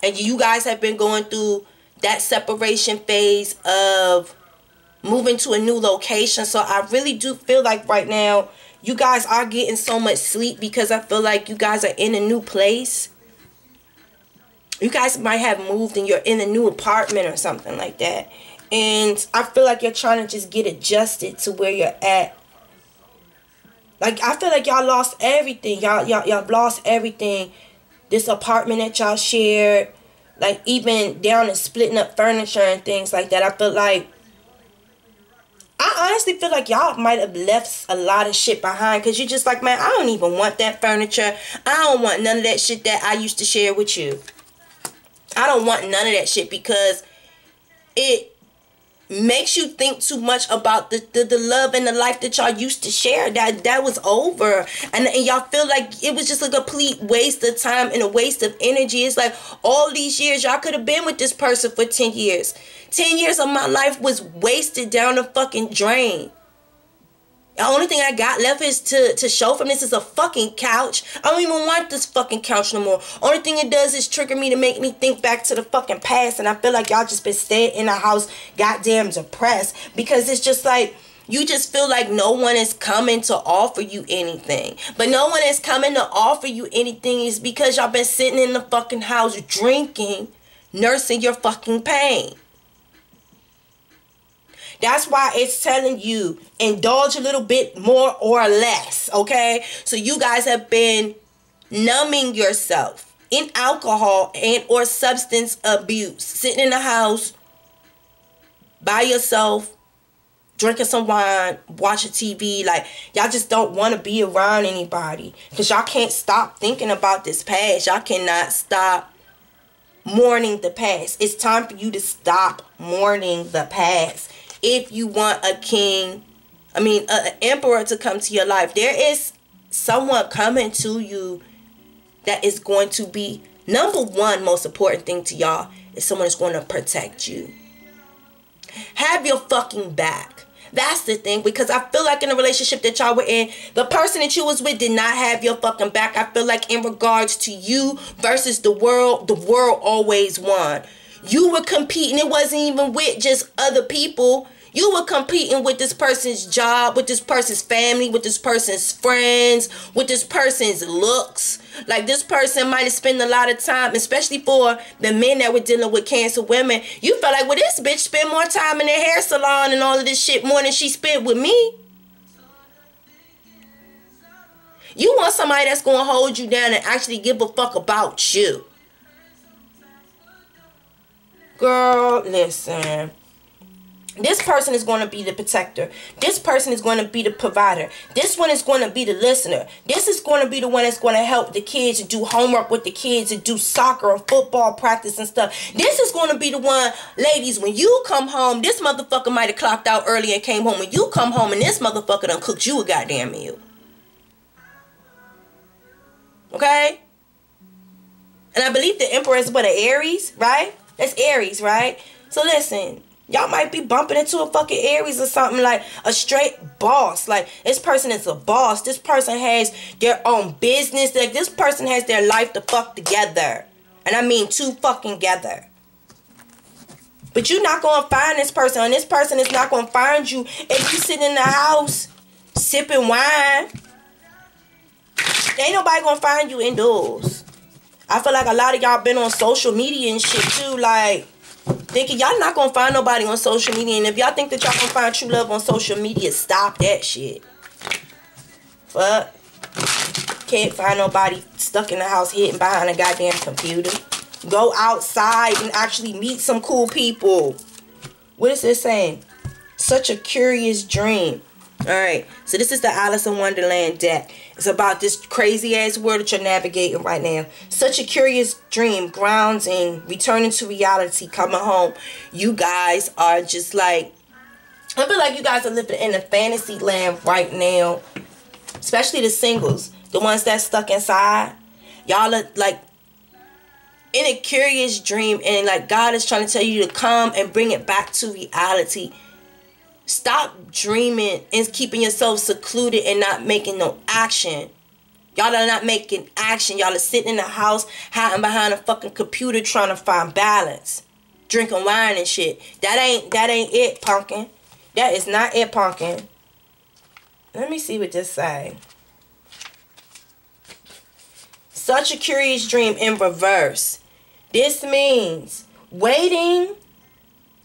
And you guys have been going through that separation phase of moving to a new location. So I really do feel like right now you guys are getting so much sleep because I feel like you guys are in a new place. You guys might have moved and you're in a new apartment or something like that. And I feel like you're trying to just get adjusted to where you're at. Like, I feel like y'all lost everything. Y'all y'all y'all lost everything. This apartment that y'all shared. Like, even down to splitting up furniture and things like that. I feel like... I honestly feel like y'all might have left a lot of shit behind. Because you're just like, man, I don't even want that furniture. I don't want none of that shit that I used to share with you. I don't want none of that shit because it makes you think too much about the, the, the love and the life that y'all used to share. That that was over. And, and y'all feel like it was just a complete waste of time and a waste of energy. It's like all these years, y'all could have been with this person for ten years. ten years of my life was wasted down the fucking drain. The only thing I got left is to, to show from this is a fucking couch. I don't even want this fucking couch no more. Only thing it does is trigger me to make me think back to the fucking past. And I feel like y'all just been staying in the house goddamn depressed. Because it's just like, you just feel like no one is coming to offer you anything. But no one is coming to offer you anything is because y'all been sitting in the fucking house drinking, nursing your fucking pain. That's why it's telling you, indulge a little bit more or less, okay? So you guys have been numbing yourself in alcohol and or substance abuse. Sitting in the house by yourself, drinking some wine, watching T V. Like, y'all just don't want to be around anybody because y'all can't stop thinking about this past. Y'all cannot stop mourning the past. It's time for you to stop mourning the past. If you want a king, I mean, an emperor to come to your life, there is someone coming to you that is going to be, number one most important thing to y'all is someone that's going to protect you. Have your fucking back. That's the thing, because I feel like in the relationship that y'all were in, the person that you was with did not have your fucking back. I feel like in regards to you versus the world, the world always won. You were competing. It wasn't even with just other people. You were competing with this person's job, with this person's family, with this person's friends, with this person's looks. Like, this person might have spent a lot of time, especially for the men that were dealing with cancer women. You felt like, well, this bitch spent more time in the hair salon and all of this shit more than she spent with me. You want somebody that's going to hold you down and actually give a fuck about you. Girl, listen. This person is going to be the protector. This person is going to be the provider. This one is going to be the listener. This is going to be the one that's going to help the kids and do homework with the kids and do soccer and football practice and stuff. This is going to be the one, ladies, when you come home, this motherfucker might have clocked out early and came home. When you come home and this motherfucker done cooked you a goddamn meal. Okay? And I believe the emperor is what, an Aries, right? That's Aries, right? So listen. Y'all might be bumping into a fucking Aries or something, like a straight boss. Like, this person is a boss. This person has their own business. Like, this person has their life to fuck together. And I mean to fucking together. But you're not going to find this person. And this person is not going to find you if you sit in the house sipping wine. Ain't nobody going to find you indoors. I feel like a lot of y'all been on social media and shit too. Like, thinking y'all not gonna find nobody on social media, and if y'all think that y'all gonna find true love on social media, stop that shit. Fuck. Can't find nobody stuck in the house hidden behind a goddamn computer. Go outside and actually meet some cool people. What is this saying? Such a curious dream. Alright, so this is the Alice in Wonderland deck. It's about this crazy ass world that you're navigating right now. Such a curious dream, grounds in returning to reality, coming home. You guys are just like, I feel like you guys are living in a fantasy land right now. Especially the singles, the ones that's stuck inside. Y'all are like in a curious dream, and like God is trying to tell you to come and bring it back to reality. Stop dreaming and keeping yourself secluded and not making no action. Y'all are not making action. Y'all are sitting in the house hiding behind a fucking computer trying to find balance. Drinking wine and shit. That ain't, that ain't it, pumpkin. That is not it, pumpkin. Let me see what this say. Such a curious dream in reverse. This means waiting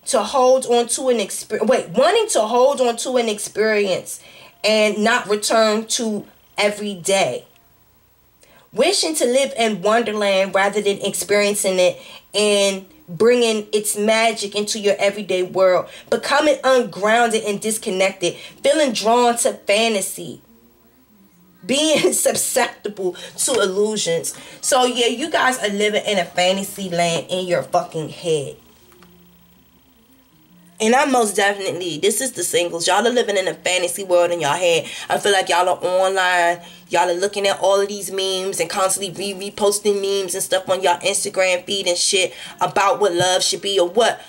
to hold on to an experience, wait, wanting to hold on to an experience and not return to every day. Wishing to live in Wonderland rather than experiencing it and bringing its magic into your everyday world. Becoming ungrounded and disconnected. Feeling drawn to fantasy. Being susceptible to illusions. So yeah, you guys are living in a fantasy land in your fucking head. And I most definitely, this is the singles. Y'all are living in a fantasy world in y'all head. I feel like y'all are online. Y'all are looking at all of these memes and constantly re-reposting memes and stuff on y'all Instagram feed and shit about what love should be or what.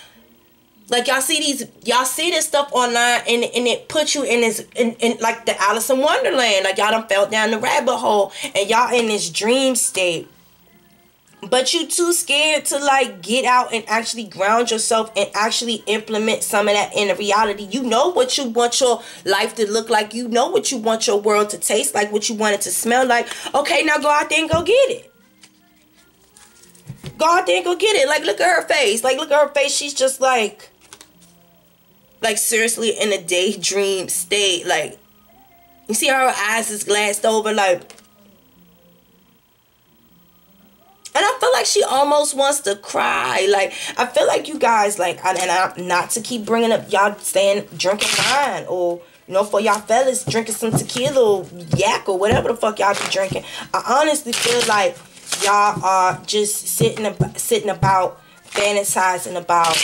Like, y'all see these, y'all see this stuff online, and, and it puts you in this, in, in like the Alice in Wonderland. Like, y'all done fell down the rabbit hole and y'all in this dream state. But you too scared to like get out and actually ground yourself and actually implement some of that in the reality. You know what you want your life to look like. You know what you want your world to taste like, what you want it to smell like. Okay, now go out there and go get it. Go out there and go get it. Like, look at her face. Like, look at her face. She's just like, like seriously in a daydream state. Like, you see how her eyes is glassed over, like. And I feel like like she almost wants to cry. Like, I feel like you guys, like, and I'm not to keep bringing up y'all saying drinking wine or, you know, for y'all fellas drinking some tequila or yak or whatever the fuck y'all be drinking. I honestly feel like y'all are just sitting, ab sitting about fantasizing about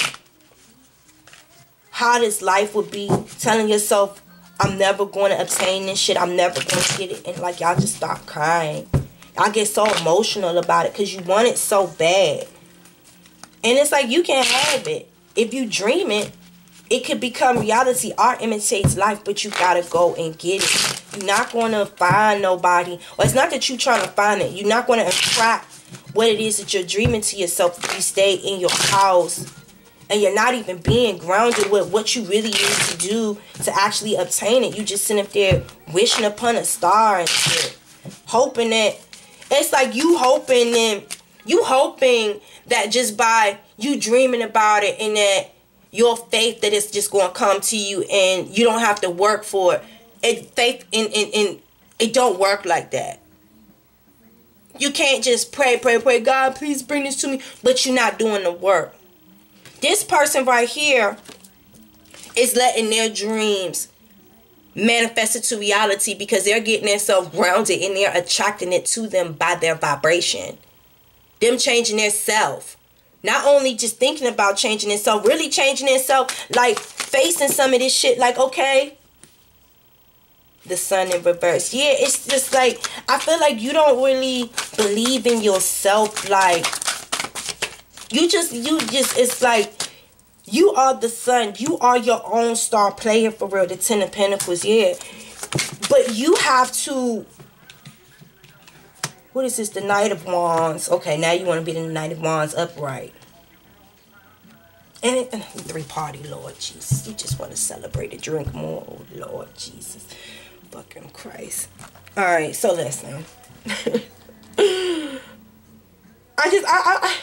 how this life would be, telling yourself, I'm never going to obtain this shit. I'm never going to get it. And, like, y'all just stop crying. I get so emotional about it because you want it so bad. And it's like, you can't have it. If you dream it, it could become reality. Art imitates life, but you got to go and get it. You're not going to find nobody. Or it's not that you're trying to find it. You're not going to attract what it is that you're dreaming to yourself if you stay in your house. And you're not even being grounded with what you really need to do to actually obtain it. You just sitting up there wishing upon a star and shit. Hoping that, it's like you hoping that, you hoping that just by you dreaming about it and that your faith that it's just going to come to you and you don't have to work for it. It faith in, in, in, it don't work like that. You can't just pray, pray, pray, God, please bring this to me. But you're not doing the work. This person right here is letting their dreams manifest into reality because they're getting themselves grounded and they're attracting it to them by their vibration. Them changing their self. Not only just thinking about changing itself, really changing itself, like facing some of this shit like, okay, the sun in reverse. Yeah, it's just like, I feel like you don't really believe in yourself, like, You just, you just, it's like, you are the sun. You are your own star player, for real. The Ten of Pentacles, yeah. But you have to, what is this? The Knight of Wands. Okay, now you want to be the Knight of Wands upright. And, and three-party, Lord Jesus. You just want to celebrate and drink more. Oh, Lord Jesus. Fucking Christ. All right, so listen. I just, I, I, I.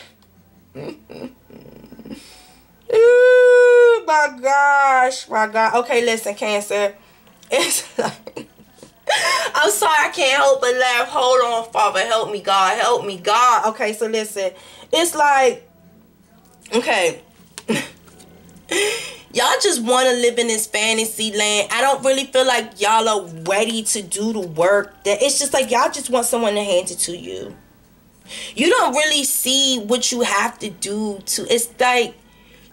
Oh my gosh, my God. Okay, listen, Cancer. It's like, I'm sorry, I can't help but laugh. Hold on, Father, help me, God, help me, God. Okay, so listen, it's like, okay, y'all just want to live in this fantasy land. I don't really feel like y'all are ready to do the work. That it's just like y'all just want someone to hand it to you. You don't really see what you have to do to, it's like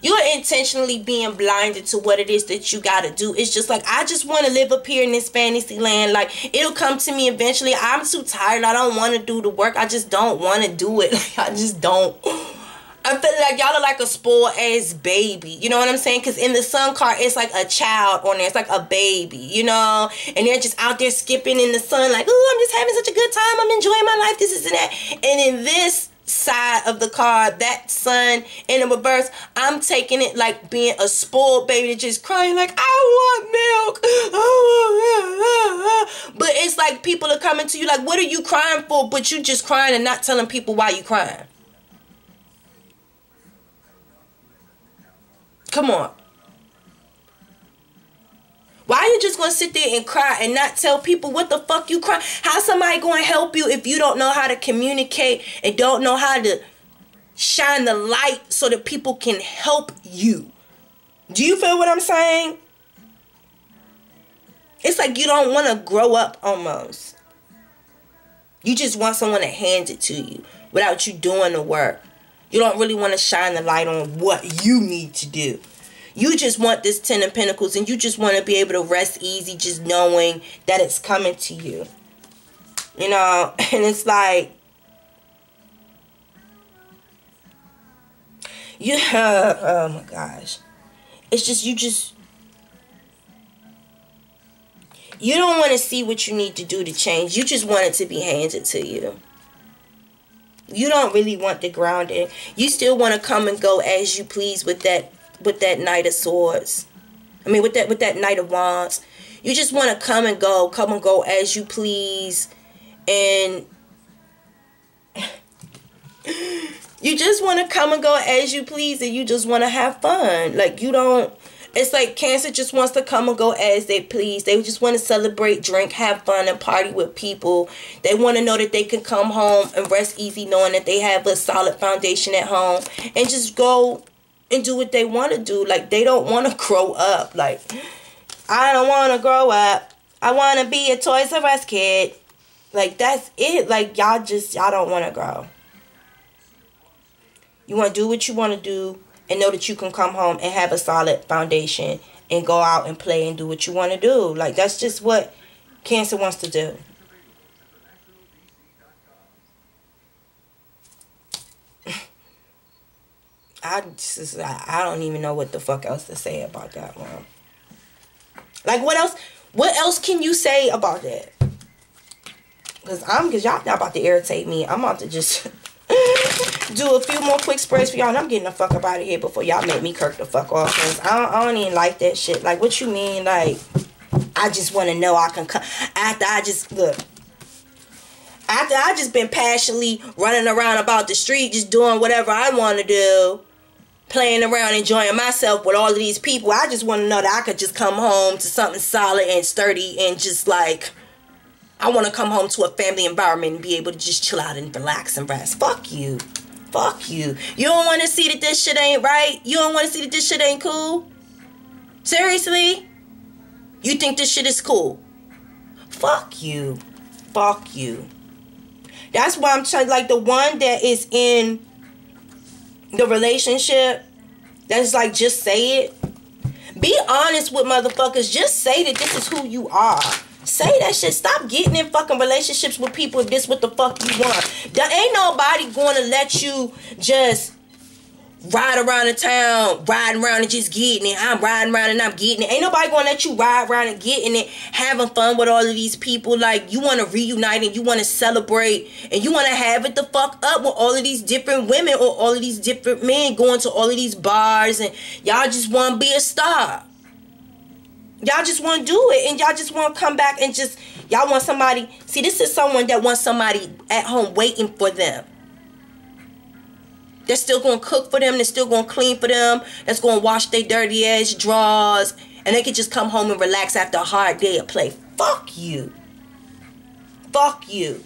you're intentionally being blinded to what it is that you got to do. It's just like, I just want to live up here in this fantasy land. Like, it'll come to me eventually. I'm too tired. I don't want to do the work. I just don't want to do it. Like, I just don't. I feel like y'all are like a spoiled ass baby. You know what I'm saying? Because in the sun card, it's like a child on there. It's like a baby, you know? And they're just out there skipping in the sun like, oh, I'm just having such a good time. I'm enjoying my life. This, this, and that. And in this side of the card, that sun in the reverse, I'm taking it like being a spoiled baby that's just crying like, I want milk. I want milk. But it's like people are coming to you like, what are you crying for? But you just crying and not telling people why you crying. Come on. Why are you just going to sit there and cry and not tell people what the fuck you cry? How somebody going to help you if you don't know how to communicate and don't know how to shine the light so that people can help you? Do you feel what I'm saying? It's like you don't want to grow up almost. You just want someone to hand it to you without you doing the work. You don't really want to shine the light on what you need to do. You just want this Ten of Pentacles and you just want to be able to rest easy just knowing that it's coming to you. You know, and it's like, yeah, oh my gosh. It's just, you just, you don't want to see what you need to do to change. You just want it to be handed to you. You don't really want the grounding. You still want to come and go as you please with that with that Knight of Swords. I mean, with that with that Knight of Wands. You just want to come and go, come and go as you please, and you just want to come and go as you please, and you just want to have fun. Like, you don't. It's like Cancer just wants to come and go as they please. They just want to celebrate, drink, have fun, and party with people. They want to know that they can come home and rest easy knowing that they have a solid foundation at home. And just go and do what they want to do. Like, they don't want to grow up. Like, I don't want to grow up. I want to be a Toys R Us kid. Like, that's it. Like, y'all just, y'all don't want to grow. You want to do what you want to do and know that you can come home and have a solid foundation and go out and play and do what you want to do. Like, that's just what Cancer wants to do. I just, I don't even know what the fuck else to say about that one. Like, what else, what else can you say about that? Because I'm, because y'all not about to irritate me. I'm about to just do a few more quick spreads for y'all. And I'm getting the fuck up out of here before y'all make me kirk the fuck off. Because I don't, I don't even like that shit. Like, what you mean? Like, I just want to know I can come. After I just, look. After I just been passionately running around about the street, just doing whatever I want to do. Playing around, enjoying myself with all of these people. I just want to know that I could just come home to something solid and sturdy and just like... I want to come home to a family environment and be able to just chill out and relax and rest. Fuck you. Fuck you. You don't want to see that this shit ain't right? You don't want to see that this shit ain't cool? Seriously? You think this shit is cool? Fuck you. Fuck you. That's why I'm trying, like, the one that is in the relationship, that's like, just say it. Be honest with motherfuckers. Just say that this is who you are. Say that shit. Stop getting in fucking relationships with people if this what the fuck you want. There ain't nobody going to let you just ride around the town, riding around and just getting it. I'm riding around and I'm getting it. Ain't nobody going to let you ride around and getting it, having fun with all of these people. Like, you want to reunite and you want to celebrate and you want to have it the fuck up with all of these different women or all of these different men going to all of these bars and y'all just want to be a star. Y'all just want to do it, and y'all just want to come back and just, y'all want somebody, see, this is someone that wants somebody at home waiting for them. They're still going to cook for them, they're still going to clean for them, that's going to wash their dirty ass drawers, and they can just come home and relax after a hard day of play. Fuck you. Fuck you.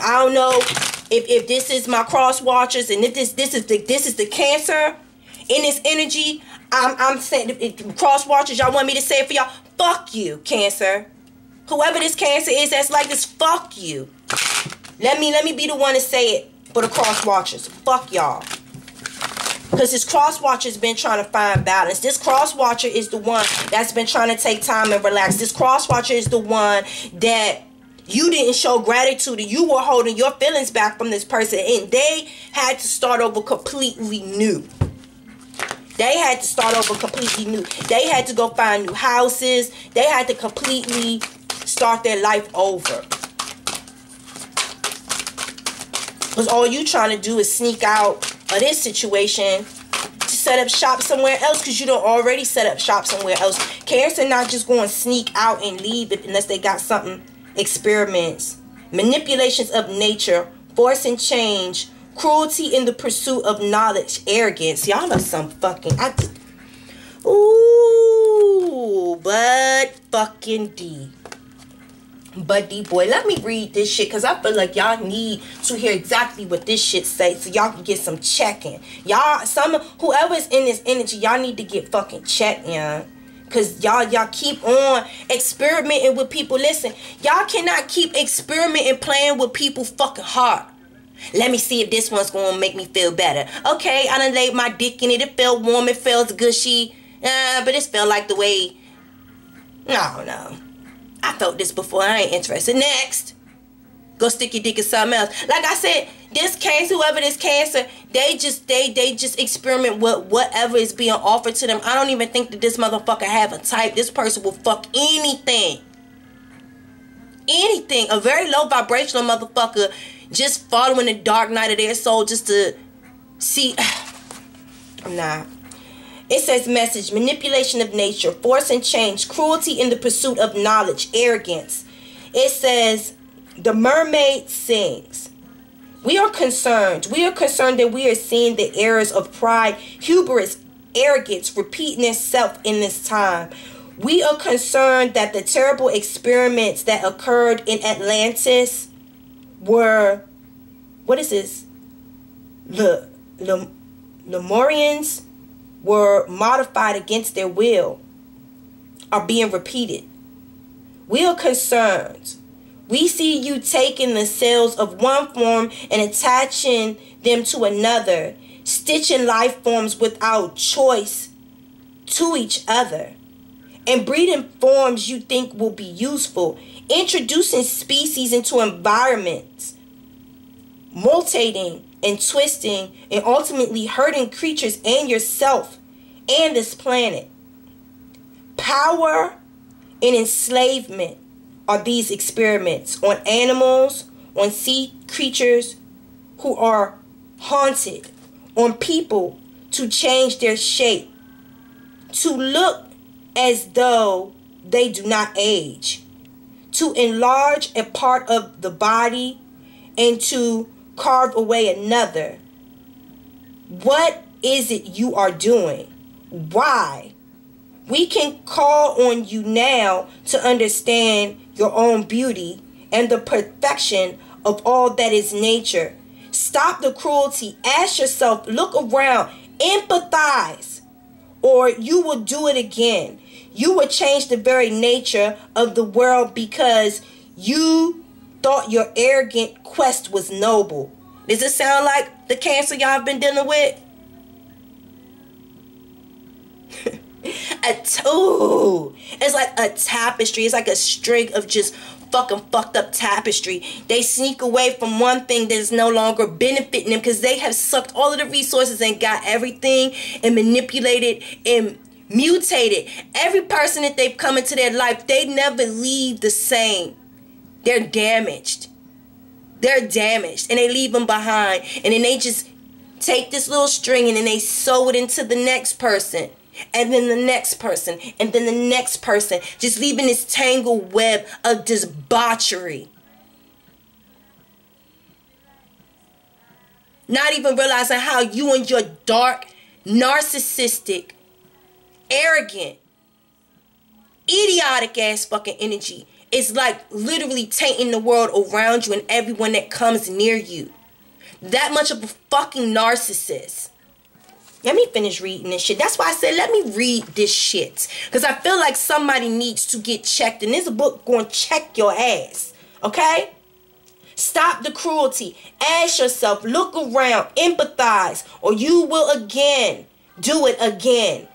I don't know if, if this is my cross watchers, and if this, this is the, this is the Cancer in this energy. I'm, I'm saying, cross watchers, y'all want me to say it for y'all? Fuck you, Cancer. Whoever this Cancer is that's like this, fuck you. Let me, let me be the one to say it for the cross watchers. Fuck y'all. Because this cross watcher's been trying to find balance. This cross watcher is the one that's been trying to take time and relax. This cross watcher is the one that you didn't show gratitude and you were holding your feelings back from this person. And they had to start over completely new. They had to start over completely new. They had to go find new houses. They had to completely start their life over. Because all you trying to do is sneak out of this situation to set up shop somewhere else because you don't already set up shop somewhere else. Cancer not just going to sneak out and leave it unless they got something. Experiments, manipulations of nature, forcing change, cruelty in the pursuit of knowledge, arrogance. Y'all are some fucking... I just, ooh, but fucking D. But D boy, let me read this shit because I feel like y'all need to hear exactly what this shit says so y'all can get some checking. Y'all, some, whoever's in this energy, y'all need to get fucking checked, yeah. Because y'all, y'all keep on experimenting with people. Listen, y'all cannot keep experimenting playing with people fucking hard. Let me see if this one's going to make me feel better. Okay, I done laid my dick in it. It felt warm. It felt gushy. Uh, but it felt like the way... No, no. I felt this before. I ain't interested. Next. Go stick your dick in something else. Like I said, this Cancer, whoever this Cancer, they just, they, they just experiment with whatever is being offered to them. I don't even think that this motherfucker have a type. This person will fuck anything. Anything. A very low vibrational motherfucker... just following the dark night of their soul just to see. I'm not. It says message, manipulation of nature, force and change, cruelty in the pursuit of knowledge, arrogance. It says the mermaid sings. We are concerned. We are concerned that we are seeing the errors of pride, hubris, arrogance repeating itself in this time. We are concerned that the terrible experiments that occurred in Atlantis were, what is this? The Le, Le, Lemurians were modified against their will, are being repeated. We are concerned. We see you taking the cells of one form and attaching them to another, stitching life forms without choice to each other, and breeding forms you think will be useful, introducing species into environments, mutating and twisting, and ultimately hurting creatures and yourself and this planet. Power and enslavement are these experiments on animals, on sea creatures who are haunted, on people to change their shape, to look as though they do not age, to enlarge a part of the body and to carve away another. What is it you are doing? Why? We can call on you now to understand your own beauty and the perfection of all that is nature. Stop the cruelty. Ask yourself, look around, empathize, or you will do it again. You will change the very nature of the world because you thought your arrogant quest was noble. Does it sound like the cancer y'all been dealing with? A tool. It's like a tapestry. It's like a string of just fucking fucked up tapestry. They sneak away from one thing that is no longer benefiting them because they have sucked all of the resources and got everything and manipulated and mutated. Every person that they've come into their life, they never leave the same. They're damaged. They're damaged. And they leave them behind. And then they just take this little string and then they sew it into the next person. And then the next person. And then the next person. Just leaving this tangled web of debauchery. Not even realizing how you and your dark, narcissistic, arrogant, idiotic ass fucking energy is like literally tainting the world around you and everyone that comes near you. That much of a fucking narcissist. Let me finish reading this shit. That's why I said let me read this shit, because I feel like somebody needs to get checked, and this book gonna check your ass. Okay? Stop the cruelty. Ask yourself, look around, empathize, or you will again do it again.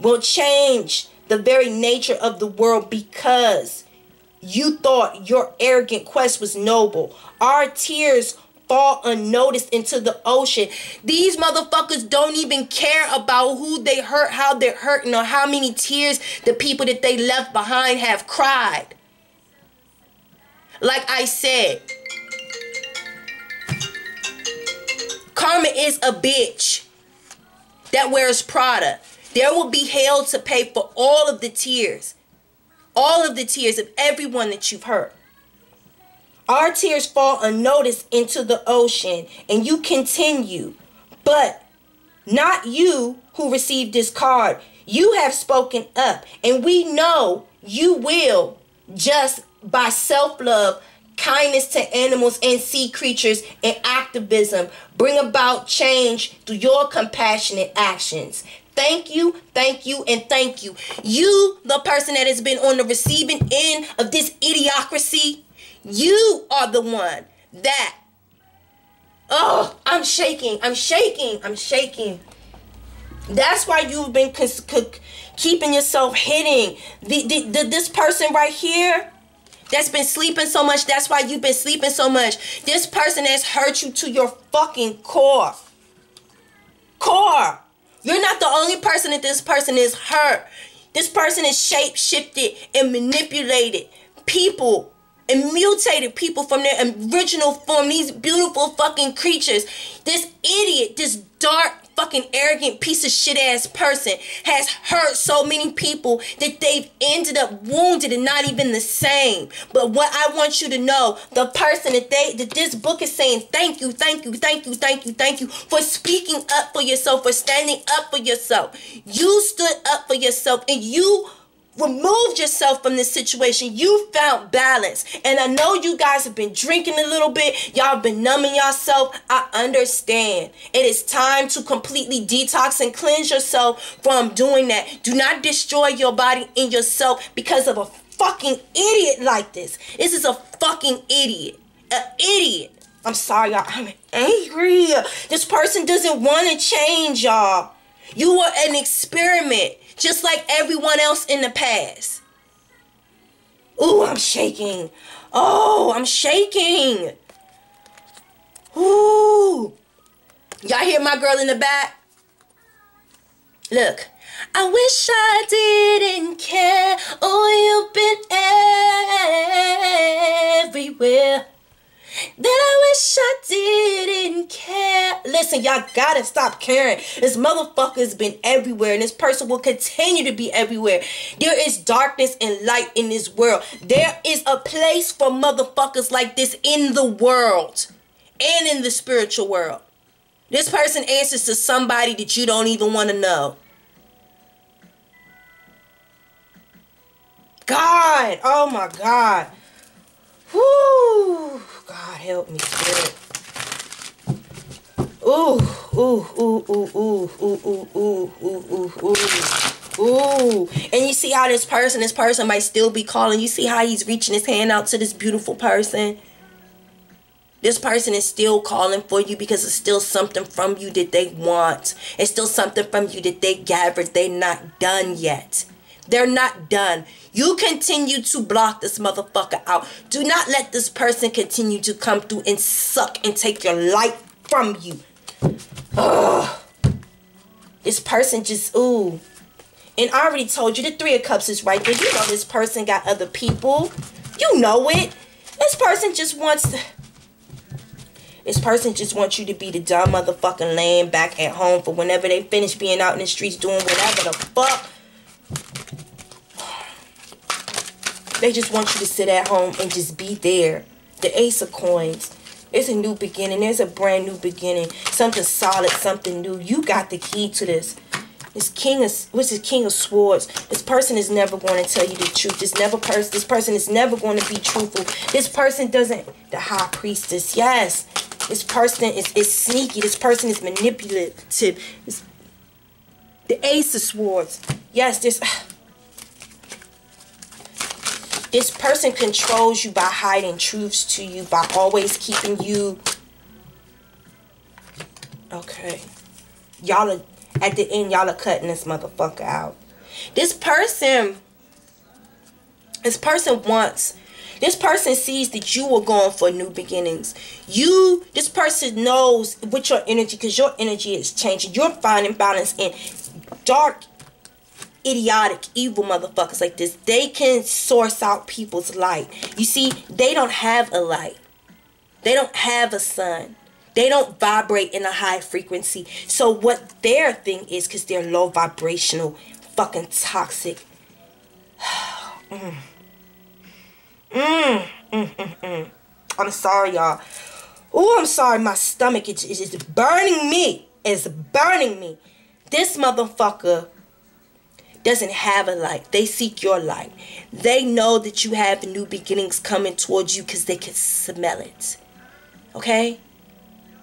Will change the very nature of the world because you thought your arrogant quest was noble. Our tears fall unnoticed into the ocean. These motherfuckers don't even care about who they hurt, how they're hurting, or how many tears the people that they left behind have cried. Like I said, karma is a bitch that wears Prada. There will be hell to pay for all of the tears. All of the tears of everyone that you've hurt. Our tears fall unnoticed into the ocean. And you continue. But not you who received this card. You have spoken up. And we know you will, just by self-love, kindness to animals and sea creatures, and activism, bring about change through your compassionate actions. Thank you, thank you, and thank you. You, the person that has been on the receiving end of this idiocracy, you are the one that... Oh, I'm shaking, I'm shaking, I'm shaking. That's why you've been keeping yourself hidden. The, the, the, this person right here that's been sleeping so much, that's why you've been sleeping so much. This person has hurt you to your fucking core. Core. You're not the only person that this person is hurt. This person is shape-shifted and manipulated people and mutated people from their original form. These beautiful fucking creatures. This idiot, this dark fucking arrogant piece of shit ass person has hurt so many people that they've ended up wounded and not even the same. But what I want you to know, the person that they that this book is saying, thank you, thank you, thank you, thank you, thank you for speaking up for yourself, for standing up for yourself. You stood up for yourself and you removed yourself from this situation. You found balance. And I know you guys have been drinking a little bit. Y'all been numbing yourself. I understand. It is time to completely detox and cleanse yourself from doing that. Do not destroy your body and yourself because of a fucking idiot like this. This is a fucking idiot. An idiot. I'm sorry, y'all. I'm angry. This person doesn't want to change, y'all. You were an experiment, just like everyone else in the past. Ooh, I'm shaking. Oh, I'm shaking. Ooh. Y'all hear my girl in the back? Look. I wish I didn't care. Oh, you've been everywhere. Then I wish I didn't care. Listen, y'all gotta stop caring. This motherfucker's been everywhere, and this person will continue to be everywhere. There is darkness and light in this world. There is a place for motherfuckers like this in the world and in the spiritual world. This person answers to somebody that you don't even want to know. God, oh my God. Whoo. God help me, Spirit. Ooh, ooh, ooh, ooh, ooh, ooh, ooh, ooh, ooh, ooh, ooh. And you see how this person, this person might still be calling. You see how he's reaching his hand out to this beautiful person. This person is still calling for you because it's still something from you that they want. It's still something from you that they gathered. They're not done yet. They're not done. You continue to block this motherfucker out. Do not let this person continue to come through and suck and take your life from you. Ugh. This person just, ooh. And I already told you, the Three of Cups is right there. You know this person got other people. You know it. This person just wants to... This person just wants you to be the dumb motherfucking laying back at home for whenever they finish being out in the streets doing whatever the fuck. They just want you to sit at home and just be there. The Ace of Coins. It's a new beginning. There's a brand new beginning. Something solid, something new. You got the key to this. This King of, what's this King of Swords? This person is never going to tell you the truth. This never person. This person is never going to be truthful. This person doesn't. The High Priestess. Yes. This person is, is sneaky. This person is manipulative. It's, the Ace of Swords. Yes, this... This person controls you by hiding truths to you, by always keeping you. Okay. Y'all are, at the end, y'all are cutting this motherfucker out. This person, this person wants, this person sees that you are going for new beginnings. You, this person knows what your energy, because your energy is changing. You're finding balance in dark, idiotic, evil motherfuckers like this. They can source out people's light. You see, they don't have a light. They don't have a sun. They don't vibrate in a high frequency. So what their thing is, because they're low vibrational, fucking toxic. mm. Mm, mm, mm, mm. I'm sorry, y'all. Oh, I'm sorry. My stomach is it, it, burning me. It's burning me. This motherfucker doesn't have a light. They seek your light. They know that you have new beginnings coming towards you because they can smell it. Okay?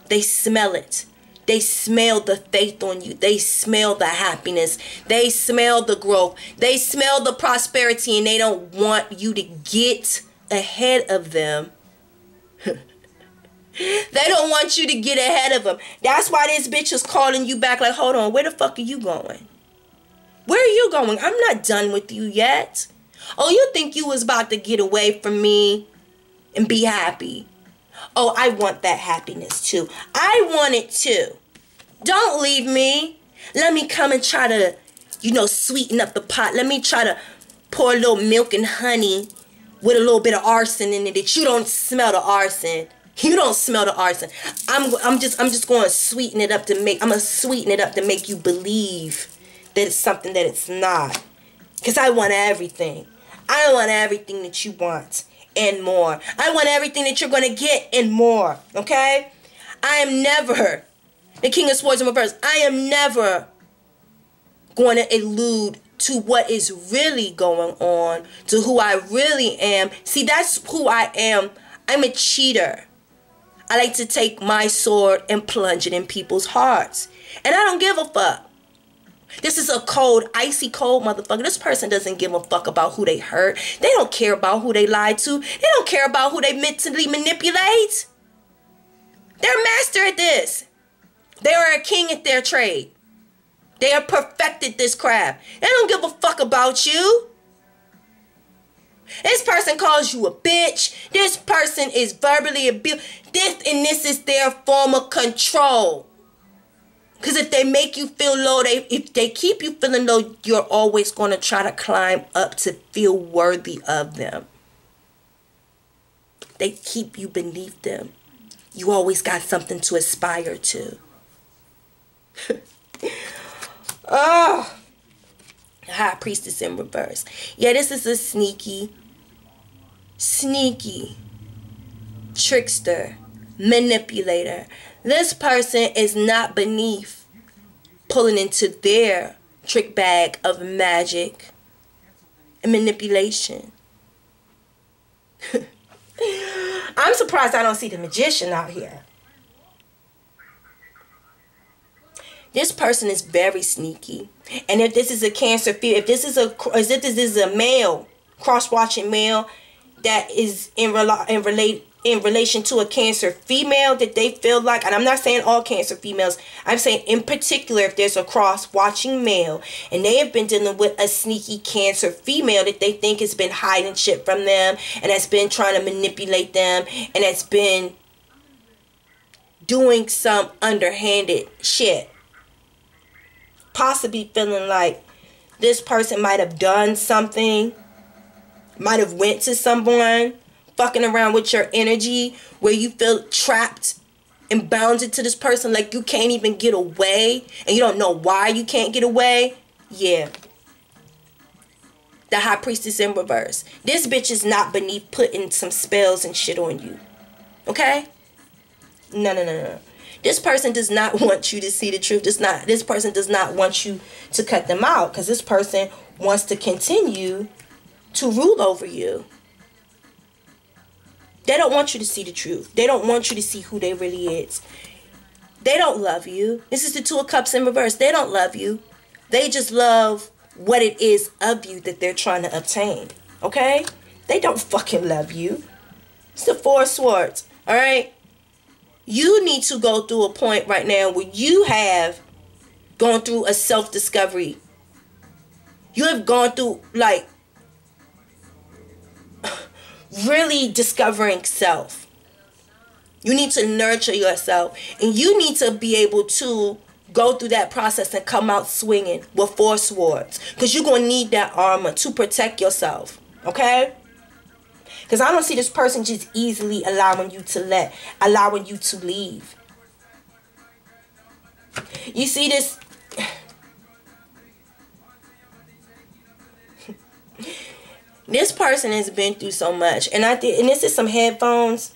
They smell it. They smell the faith on you. They smell the happiness. They smell the growth. They smell the prosperity, and they don't want you to get ahead of them. They don't want you to get ahead of them. That's why this bitch is calling you back like, hold on, where the fuck are you going? Where are you going? I'm not done with you yet. Oh, you think you was about to get away from me and be happy? Oh, I want that happiness too. I want it too. Don't leave me. Let me come and try to, you know, sweeten up the pot. Let me try to pour a little milk and honey with a little bit of arson in it that you don't smell the arson. You don't smell the arson. I'm I'm just I'm just going to sweeten it up to make I'm gonna sweeten it up to make you believe that it's something that it's not. Cause I want everything. I want everything that you want and more. I want everything that you're gonna get and more. Okay? I am never the King of Swords in reverse. I am never going to allude to what is really going on, to who I really am. See, that's who I am. I'm a cheater. I like to take my sword and plunge it in people's hearts. And I don't give a fuck. This is a cold, icy cold motherfucker. This person doesn't give a fuck about who they hurt. They don't care about who they lied to. They don't care about who they mentally manipulate. They're master at this. They are a king at their trade. They have perfected this craft. They don't give a fuck about you. This person calls you a bitch. This person is verbally abused. This and this is their form of control. Because if they make you feel low, they if they keep you feeling low, you're always going to try to climb up to feel worthy of them. They keep you beneath them. You always got something to aspire to. Oh, High Priestess in reverse. Yeah, this is a sneaky, sneaky trickster, manipulator. This person is not beneath pulling into their trick bag of magic and manipulation. I'm surprised I don't see the magician out here. This person is very sneaky. And if this is a Cancer fear, if this is a if this is a male, cross-watching male that is in rela in relate in relation to a Cancer female that they feel like, and I'm not saying all Cancer females, I'm saying in particular if there's a cross-watching male and they have been dealing with a sneaky Cancer female that they think has been hiding shit from them and has been trying to manipulate them and has been doing some underhanded shit. Possibly feeling like this person might have done something, might have went to someone, fucking around with your energy where you feel trapped and bounded to this person like you can't even get away and you don't know why you can't get away. Yeah. The High Priestess in reverse. This bitch is not beneath putting some spells and shit on you. Okay? No, no, no, no. This person does not want you to see the truth. This not this person does not want you to cut them out because this person wants to continue to rule over you. They don't want you to see the truth. They don't want you to see who they really is. They don't love you. This is the Two of Cups in reverse. They don't love you. They just love what it is of you that they're trying to obtain. Okay? They don't fucking love you. It's the Four of Swords. All right? You need to go through a point right now where you have gone through a self-discovery. You have gone through, like, really discovering self. You need to nurture yourself. And you need to be able to go through that process and come out swinging with Four Swords. Because you're going to need that armor to protect yourself. Okay? Because I don't see this person just easily allowing you to let, allowing you to leave. You see this? This person has been through so much. And I think, and this is some headphones.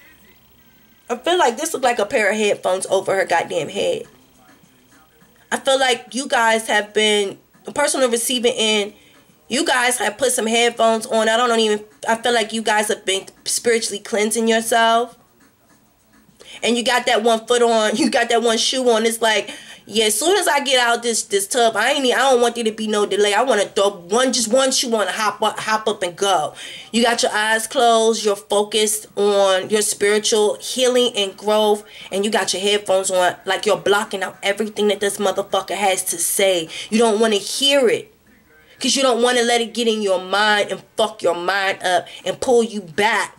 I feel like this looks like a pair of headphones over her goddamn head. I feel like you guys have been, the person on the receiving end, you guys have put some headphones on. I don't even, I feel like you guys have been spiritually cleansing yourself. And you got that one foot on, you got that one shoe on. It's like, yeah, as soon as I get out this this tub, I ain't I don't want there to be no delay. I want to throw one, just one shoe on, hop up, hop up and go. You got your eyes closed, you're focused on your spiritual healing and growth, and you got your headphones on like you're blocking out everything that this motherfucker has to say. You don't want to hear it. Because you don't want to let it get in your mind and fuck your mind up and pull you back.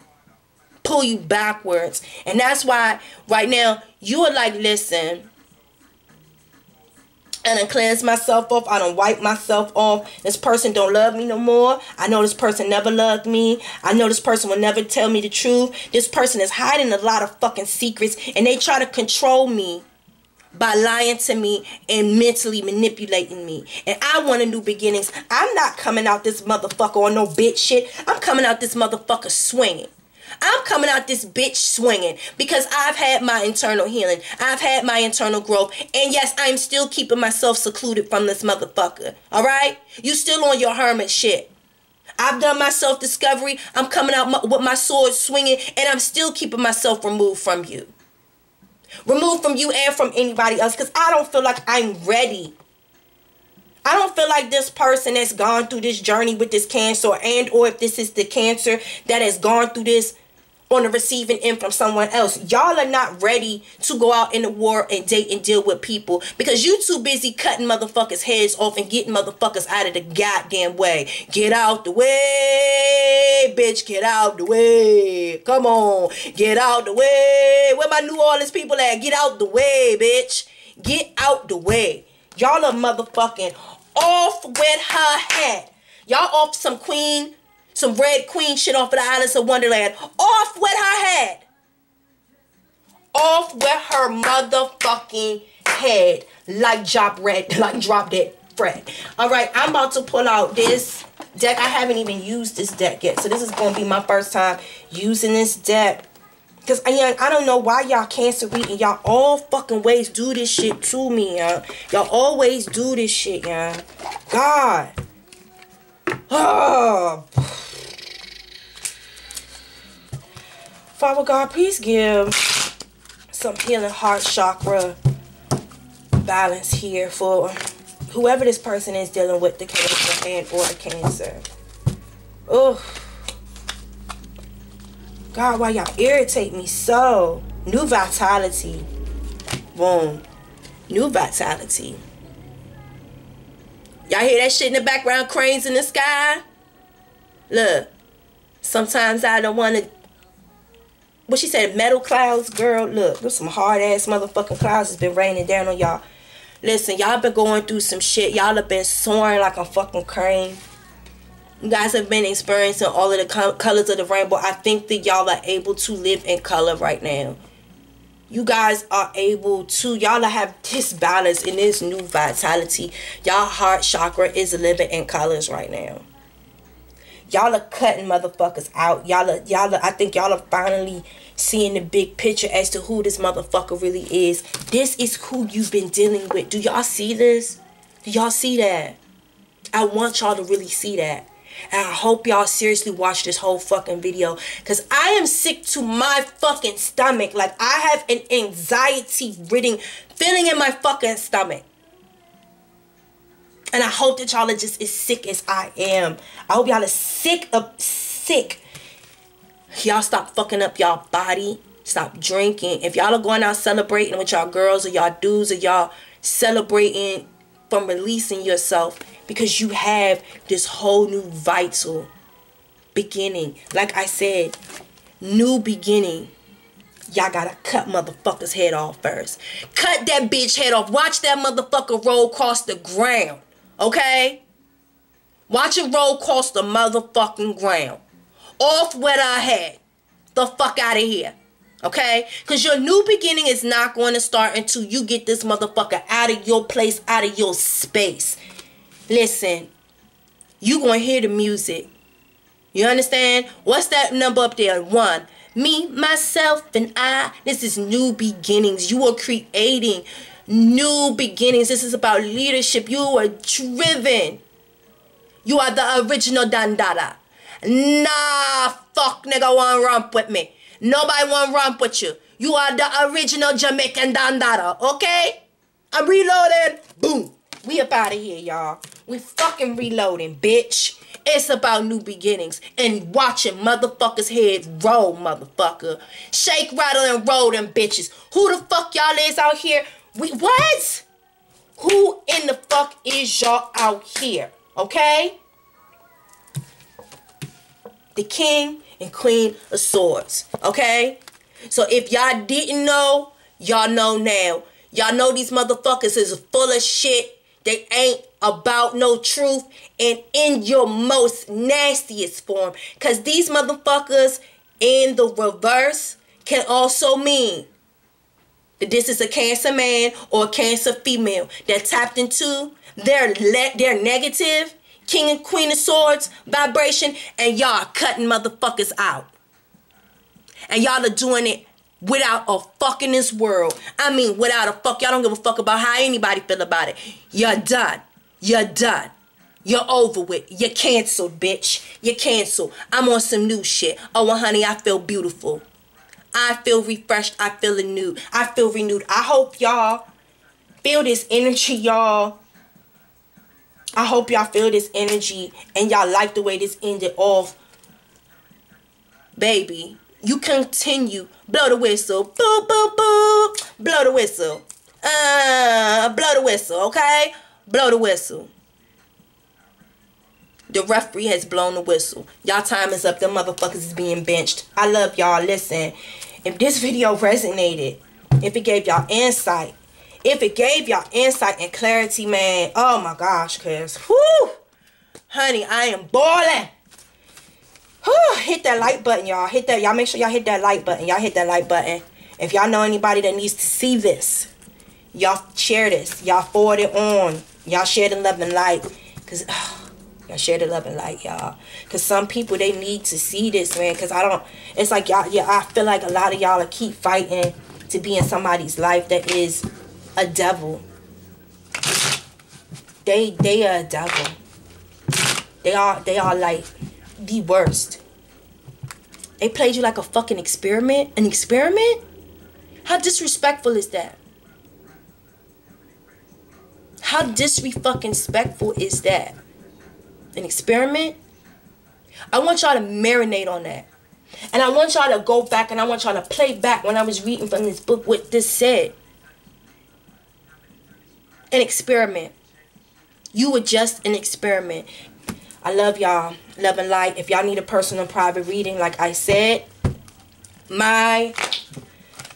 Pull you backwards. And that's why right now you are like, listen, I done cleanse myself off. I done wipe myself off. This person don't love me no more. I know this person never loved me. I know this person will never tell me the truth. This person is hiding a lot of fucking secrets. And they try to control me by lying to me and mentally manipulating me. And I want a new beginnings. I'm not coming out this motherfucker on no bitch shit. I'm coming out this motherfucker swinging. I'm coming out this bitch swinging because I've had my internal healing. I've had my internal growth. And yes, I'm still keeping myself secluded from this motherfucker. All right? You still on your hermit shit. I've done my self-discovery. I'm coming out my, with my sword swinging, and I'm still keeping myself removed from you. Removed from you and from anybody else because I don't feel like I'm ready. I don't feel like this person that's gone through this journey with this cancer, and or if this is the cancer that has gone through this on the receiving end from someone else. Y'all are not ready to go out in the world and date and deal with people because you too busy cutting motherfuckers' heads off and getting motherfuckers out of the goddamn way. Get out the way, bitch. Get out the way. Come on. Get out the way. Where my New Orleans people at? Get out the way, bitch. Get out the way. Y'all are motherfucking off with her hat. Y'all off some queen, some red queen shit off of the Islands of Wonderland. Off with her head. Off with her motherfucking head. Like drop red, like drop that Fred. All right, I'm about to pull out this deck. I haven't even used this deck yet, so this is going to be my first time using this deck. Because I, I don't know why y'all cancer reading. Y'all all fucking ways do this shit to me, y'all. Y'all always do this shit, y'all. God. Oh. Father God, please give some healing heart chakra balance here for whoever this person is dealing with the cancer and or the cancer. Oh. God, why y'all irritate me so? New vitality. Boom. New vitality. Y'all hear that shit in the background? Cranes in the sky? Look. Sometimes I don't want to... What she said? Metal clouds? Girl, look. There's some hard-ass motherfucking clouds that's been raining down on y'all. Listen, y'all been going through some shit. Y'all have been soaring like a fucking crane. You guys have been experiencing all of the colors of the rainbow. I think that y'all are able to live in color right now. You guys are able to. Y'all have this balance and this new vitality. Y'all heart chakra is living in colors right now. Y'all are cutting motherfuckers out. Y'all are, y'all are, I think y'all are finally seeing the big picture as to who this motherfucker really is. This is who you've been dealing with. Do y'all see this? Do y'all see that? I want y'all to really see that. And I hope y'all seriously watch this whole fucking video. Because I am sick to my fucking stomach. Like, I have an anxiety-ridden feeling in my fucking stomach. And I hope that y'all are just as sick as I am. I hope y'all are sick of sick. Y'all stop fucking up y'all body. Stop drinking. If y'all are going out celebrating with y'all girls or y'all dudes or y'all celebrating from releasing yourself, because you have this whole new vital beginning. Like I said, new beginning. Y'all gotta cut motherfuckers head off first. Cut that bitch head off. Watch that motherfucker roll across the ground. Okay? Watch it roll across the motherfucking ground. Off with her head. The fuck out of here. Okay? Because your new beginning is not going to start until you get this motherfucker out of your place, out of your space. Listen, you gonna hear the music. You understand? What's that number up there? One. Me, myself, and I. This is new beginnings. You are creating new beginnings. This is about leadership. You are driven. You are the original Dandara. Nah, fuck nigga wanna romp with me. Nobody wanna romp with you. You are the original Jamaican Dandara, okay? I'm reloaded. Boom. We up out of here, y'all. We fucking reloading, bitch. It's about new beginnings and watching motherfuckers' heads roll, motherfucker. Shake, rattle, and roll them bitches. Who the fuck y'all is out here? We what? Who in the fuck is y'all out here? Okay? The King and Queen of Swords. Okay? So if y'all didn't know, y'all know now. Y'all know these motherfuckers is full of shit. They ain't about no truth, and in your most nastiest form. Because these motherfuckers in the reverse can also mean that this is a Cancer man or a Cancer female that tapped into their, their negative King and Queen of Swords vibration, and y'all cutting motherfuckers out. And y'all are doing it without a fuck in this world. I mean, without a fuck. Y'all don't give a fuck about how anybody feel about it. You're done. You're done. You're over with. You're canceled, bitch. You're canceled. I'm on some new shit. Oh, well, honey, I feel beautiful. I feel refreshed. I feel renewed. I feel renewed. I hope y'all feel this energy, y'all. I hope y'all feel this energy and y'all like the way this ended off. Baby, you continue. Blow the whistle. Boo, boo, boo. Blow the whistle. Uh, blow the whistle, okay? Blow the whistle. The referee has blown the whistle. Y'all time is up. Them motherfuckers is being benched. I love y'all. Listen, if this video resonated, if it gave y'all insight, if it gave y'all insight and clarity, man, oh my gosh, cuz, whoo, honey, I am boiling. Whew, hit that like button, y'all. Hit that. Y'all make sure y'all hit that like button. Y'all hit that like button. If y'all know anybody that needs to see this, y'all share this. Y'all forward it on. Y'all share the love and light. Because, oh, y'all share the love and light, y'all. Because some people, they need to see this, man. Because I don't, it's like, y'all, yeah, I feel like a lot of y'all keep fighting to be in somebody's life that is a devil. They, they are a devil. They are, they are like the worst. They played you like a fucking experiment. An experiment? How disrespectful is that? How disrespectful is that? An experiment? I want y'all to marinate on that. And I want y'all to go back and I want y'all to play back when I was reading from this book what this said. An experiment. You were just an experiment. I love y'all. Love and light. If y'all need a personal private reading, like I said, my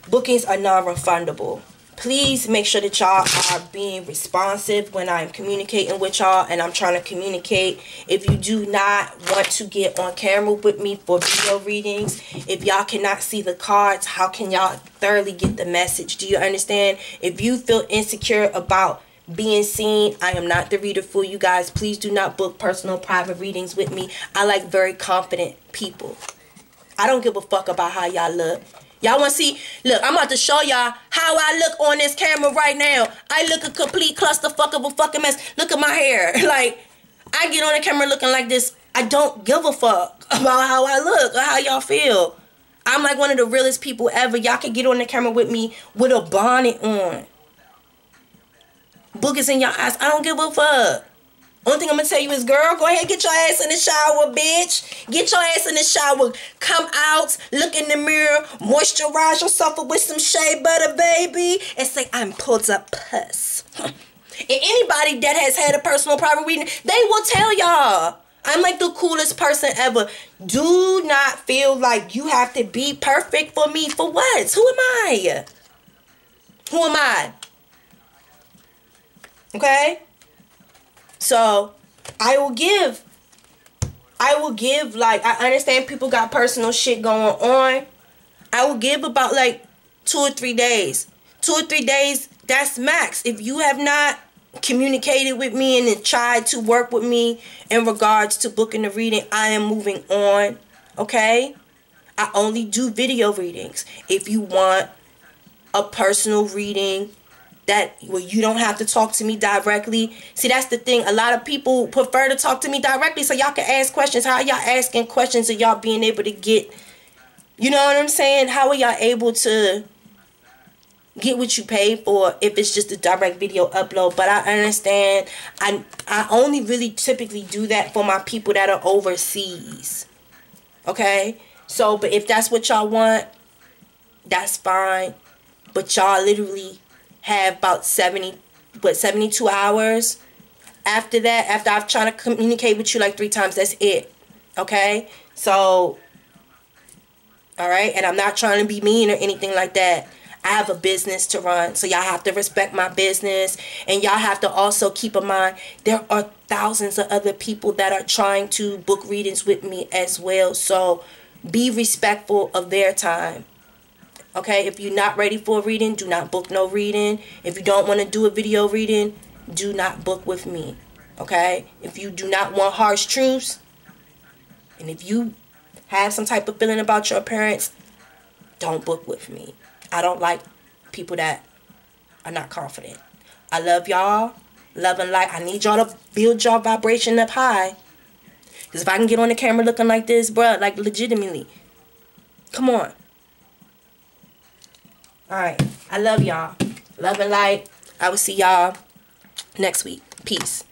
bookings are non-refundable. Please make sure that y'all are being responsive when I'm communicating with y'all and I'm trying to communicate. If you do not want to get on camera with me for video readings, if y'all cannot see the cards, how can y'all thoroughly get the message? Do you understand? If you feel insecure about being seen, I am not the reader for you guys. Please do not book personal private readings with me. I like very confident people. I don't give a fuck about how y'all look. Y'all want to see? Look, I'm about to show y'all how I look on this camera right now. I look a complete clusterfuck of a fucking mess. Look at my hair. Like, I get on the camera looking like this. I don't give a fuck about how I look or how y'all feel. I'm like one of the realest people ever. Y'all can get on the camera with me with a bonnet on. Book is in your eyes. I don't give a fuck. Only thing I'm gonna tell you is, girl, go ahead and get your ass in the shower, bitch. Get your ass in the shower. Come out, look in the mirror, moisturize yourself with some shea butter, baby, and say, I'm pulled up puss. And anybody that has had a personal private reading, they will tell y'all, I'm like the coolest person ever. Do not feel like you have to be perfect for me. For what? Who am I? Who am I? Okay, so I will give, I will give, like, I understand people got personal shit going on. I will give about like two or three days, two or three days. That's max. If you have not communicated with me and then tried to work with me in regards to booking the reading, I am moving on. Okay, I only do video readings. If you want a personal reading, that where you don't have to talk to me directly. See, that's the thing. A lot of people prefer to talk to me directly so y'all can ask questions. How are y'all asking questions and y'all being able to get, you know what I'm saying? How are y'all able to get what you pay for if it's just a direct video upload? But I understand. I, I only really typically do that for my people that are overseas. Okay? So, but if that's what y'all want, that's fine. But y'all literally have about seventy, what, seventy-two hours after that, after I've tried to communicate with you like three times, that's it, okay? So, all right, and I'm not trying to be mean or anything like that. I have a business to run, so y'all have to respect my business. And y'all have to also keep in mind there are thousands of other people that are trying to book readings with me as well. So be respectful of their time. Okay, if you're not ready for a reading, do not book no reading. If you don't want to do a video reading, do not book with me. Okay, if you do not want harsh truths, and if you have some type of feeling about your parents, don't book with me. I don't like people that are not confident. I love y'all. Love and light. I need y'all to build y'all vibration up high. Because if I can get on the camera looking like this, bruh, like legitimately. Come on. Alright. I love y'all. Love and light. I will see y'all next week. Peace.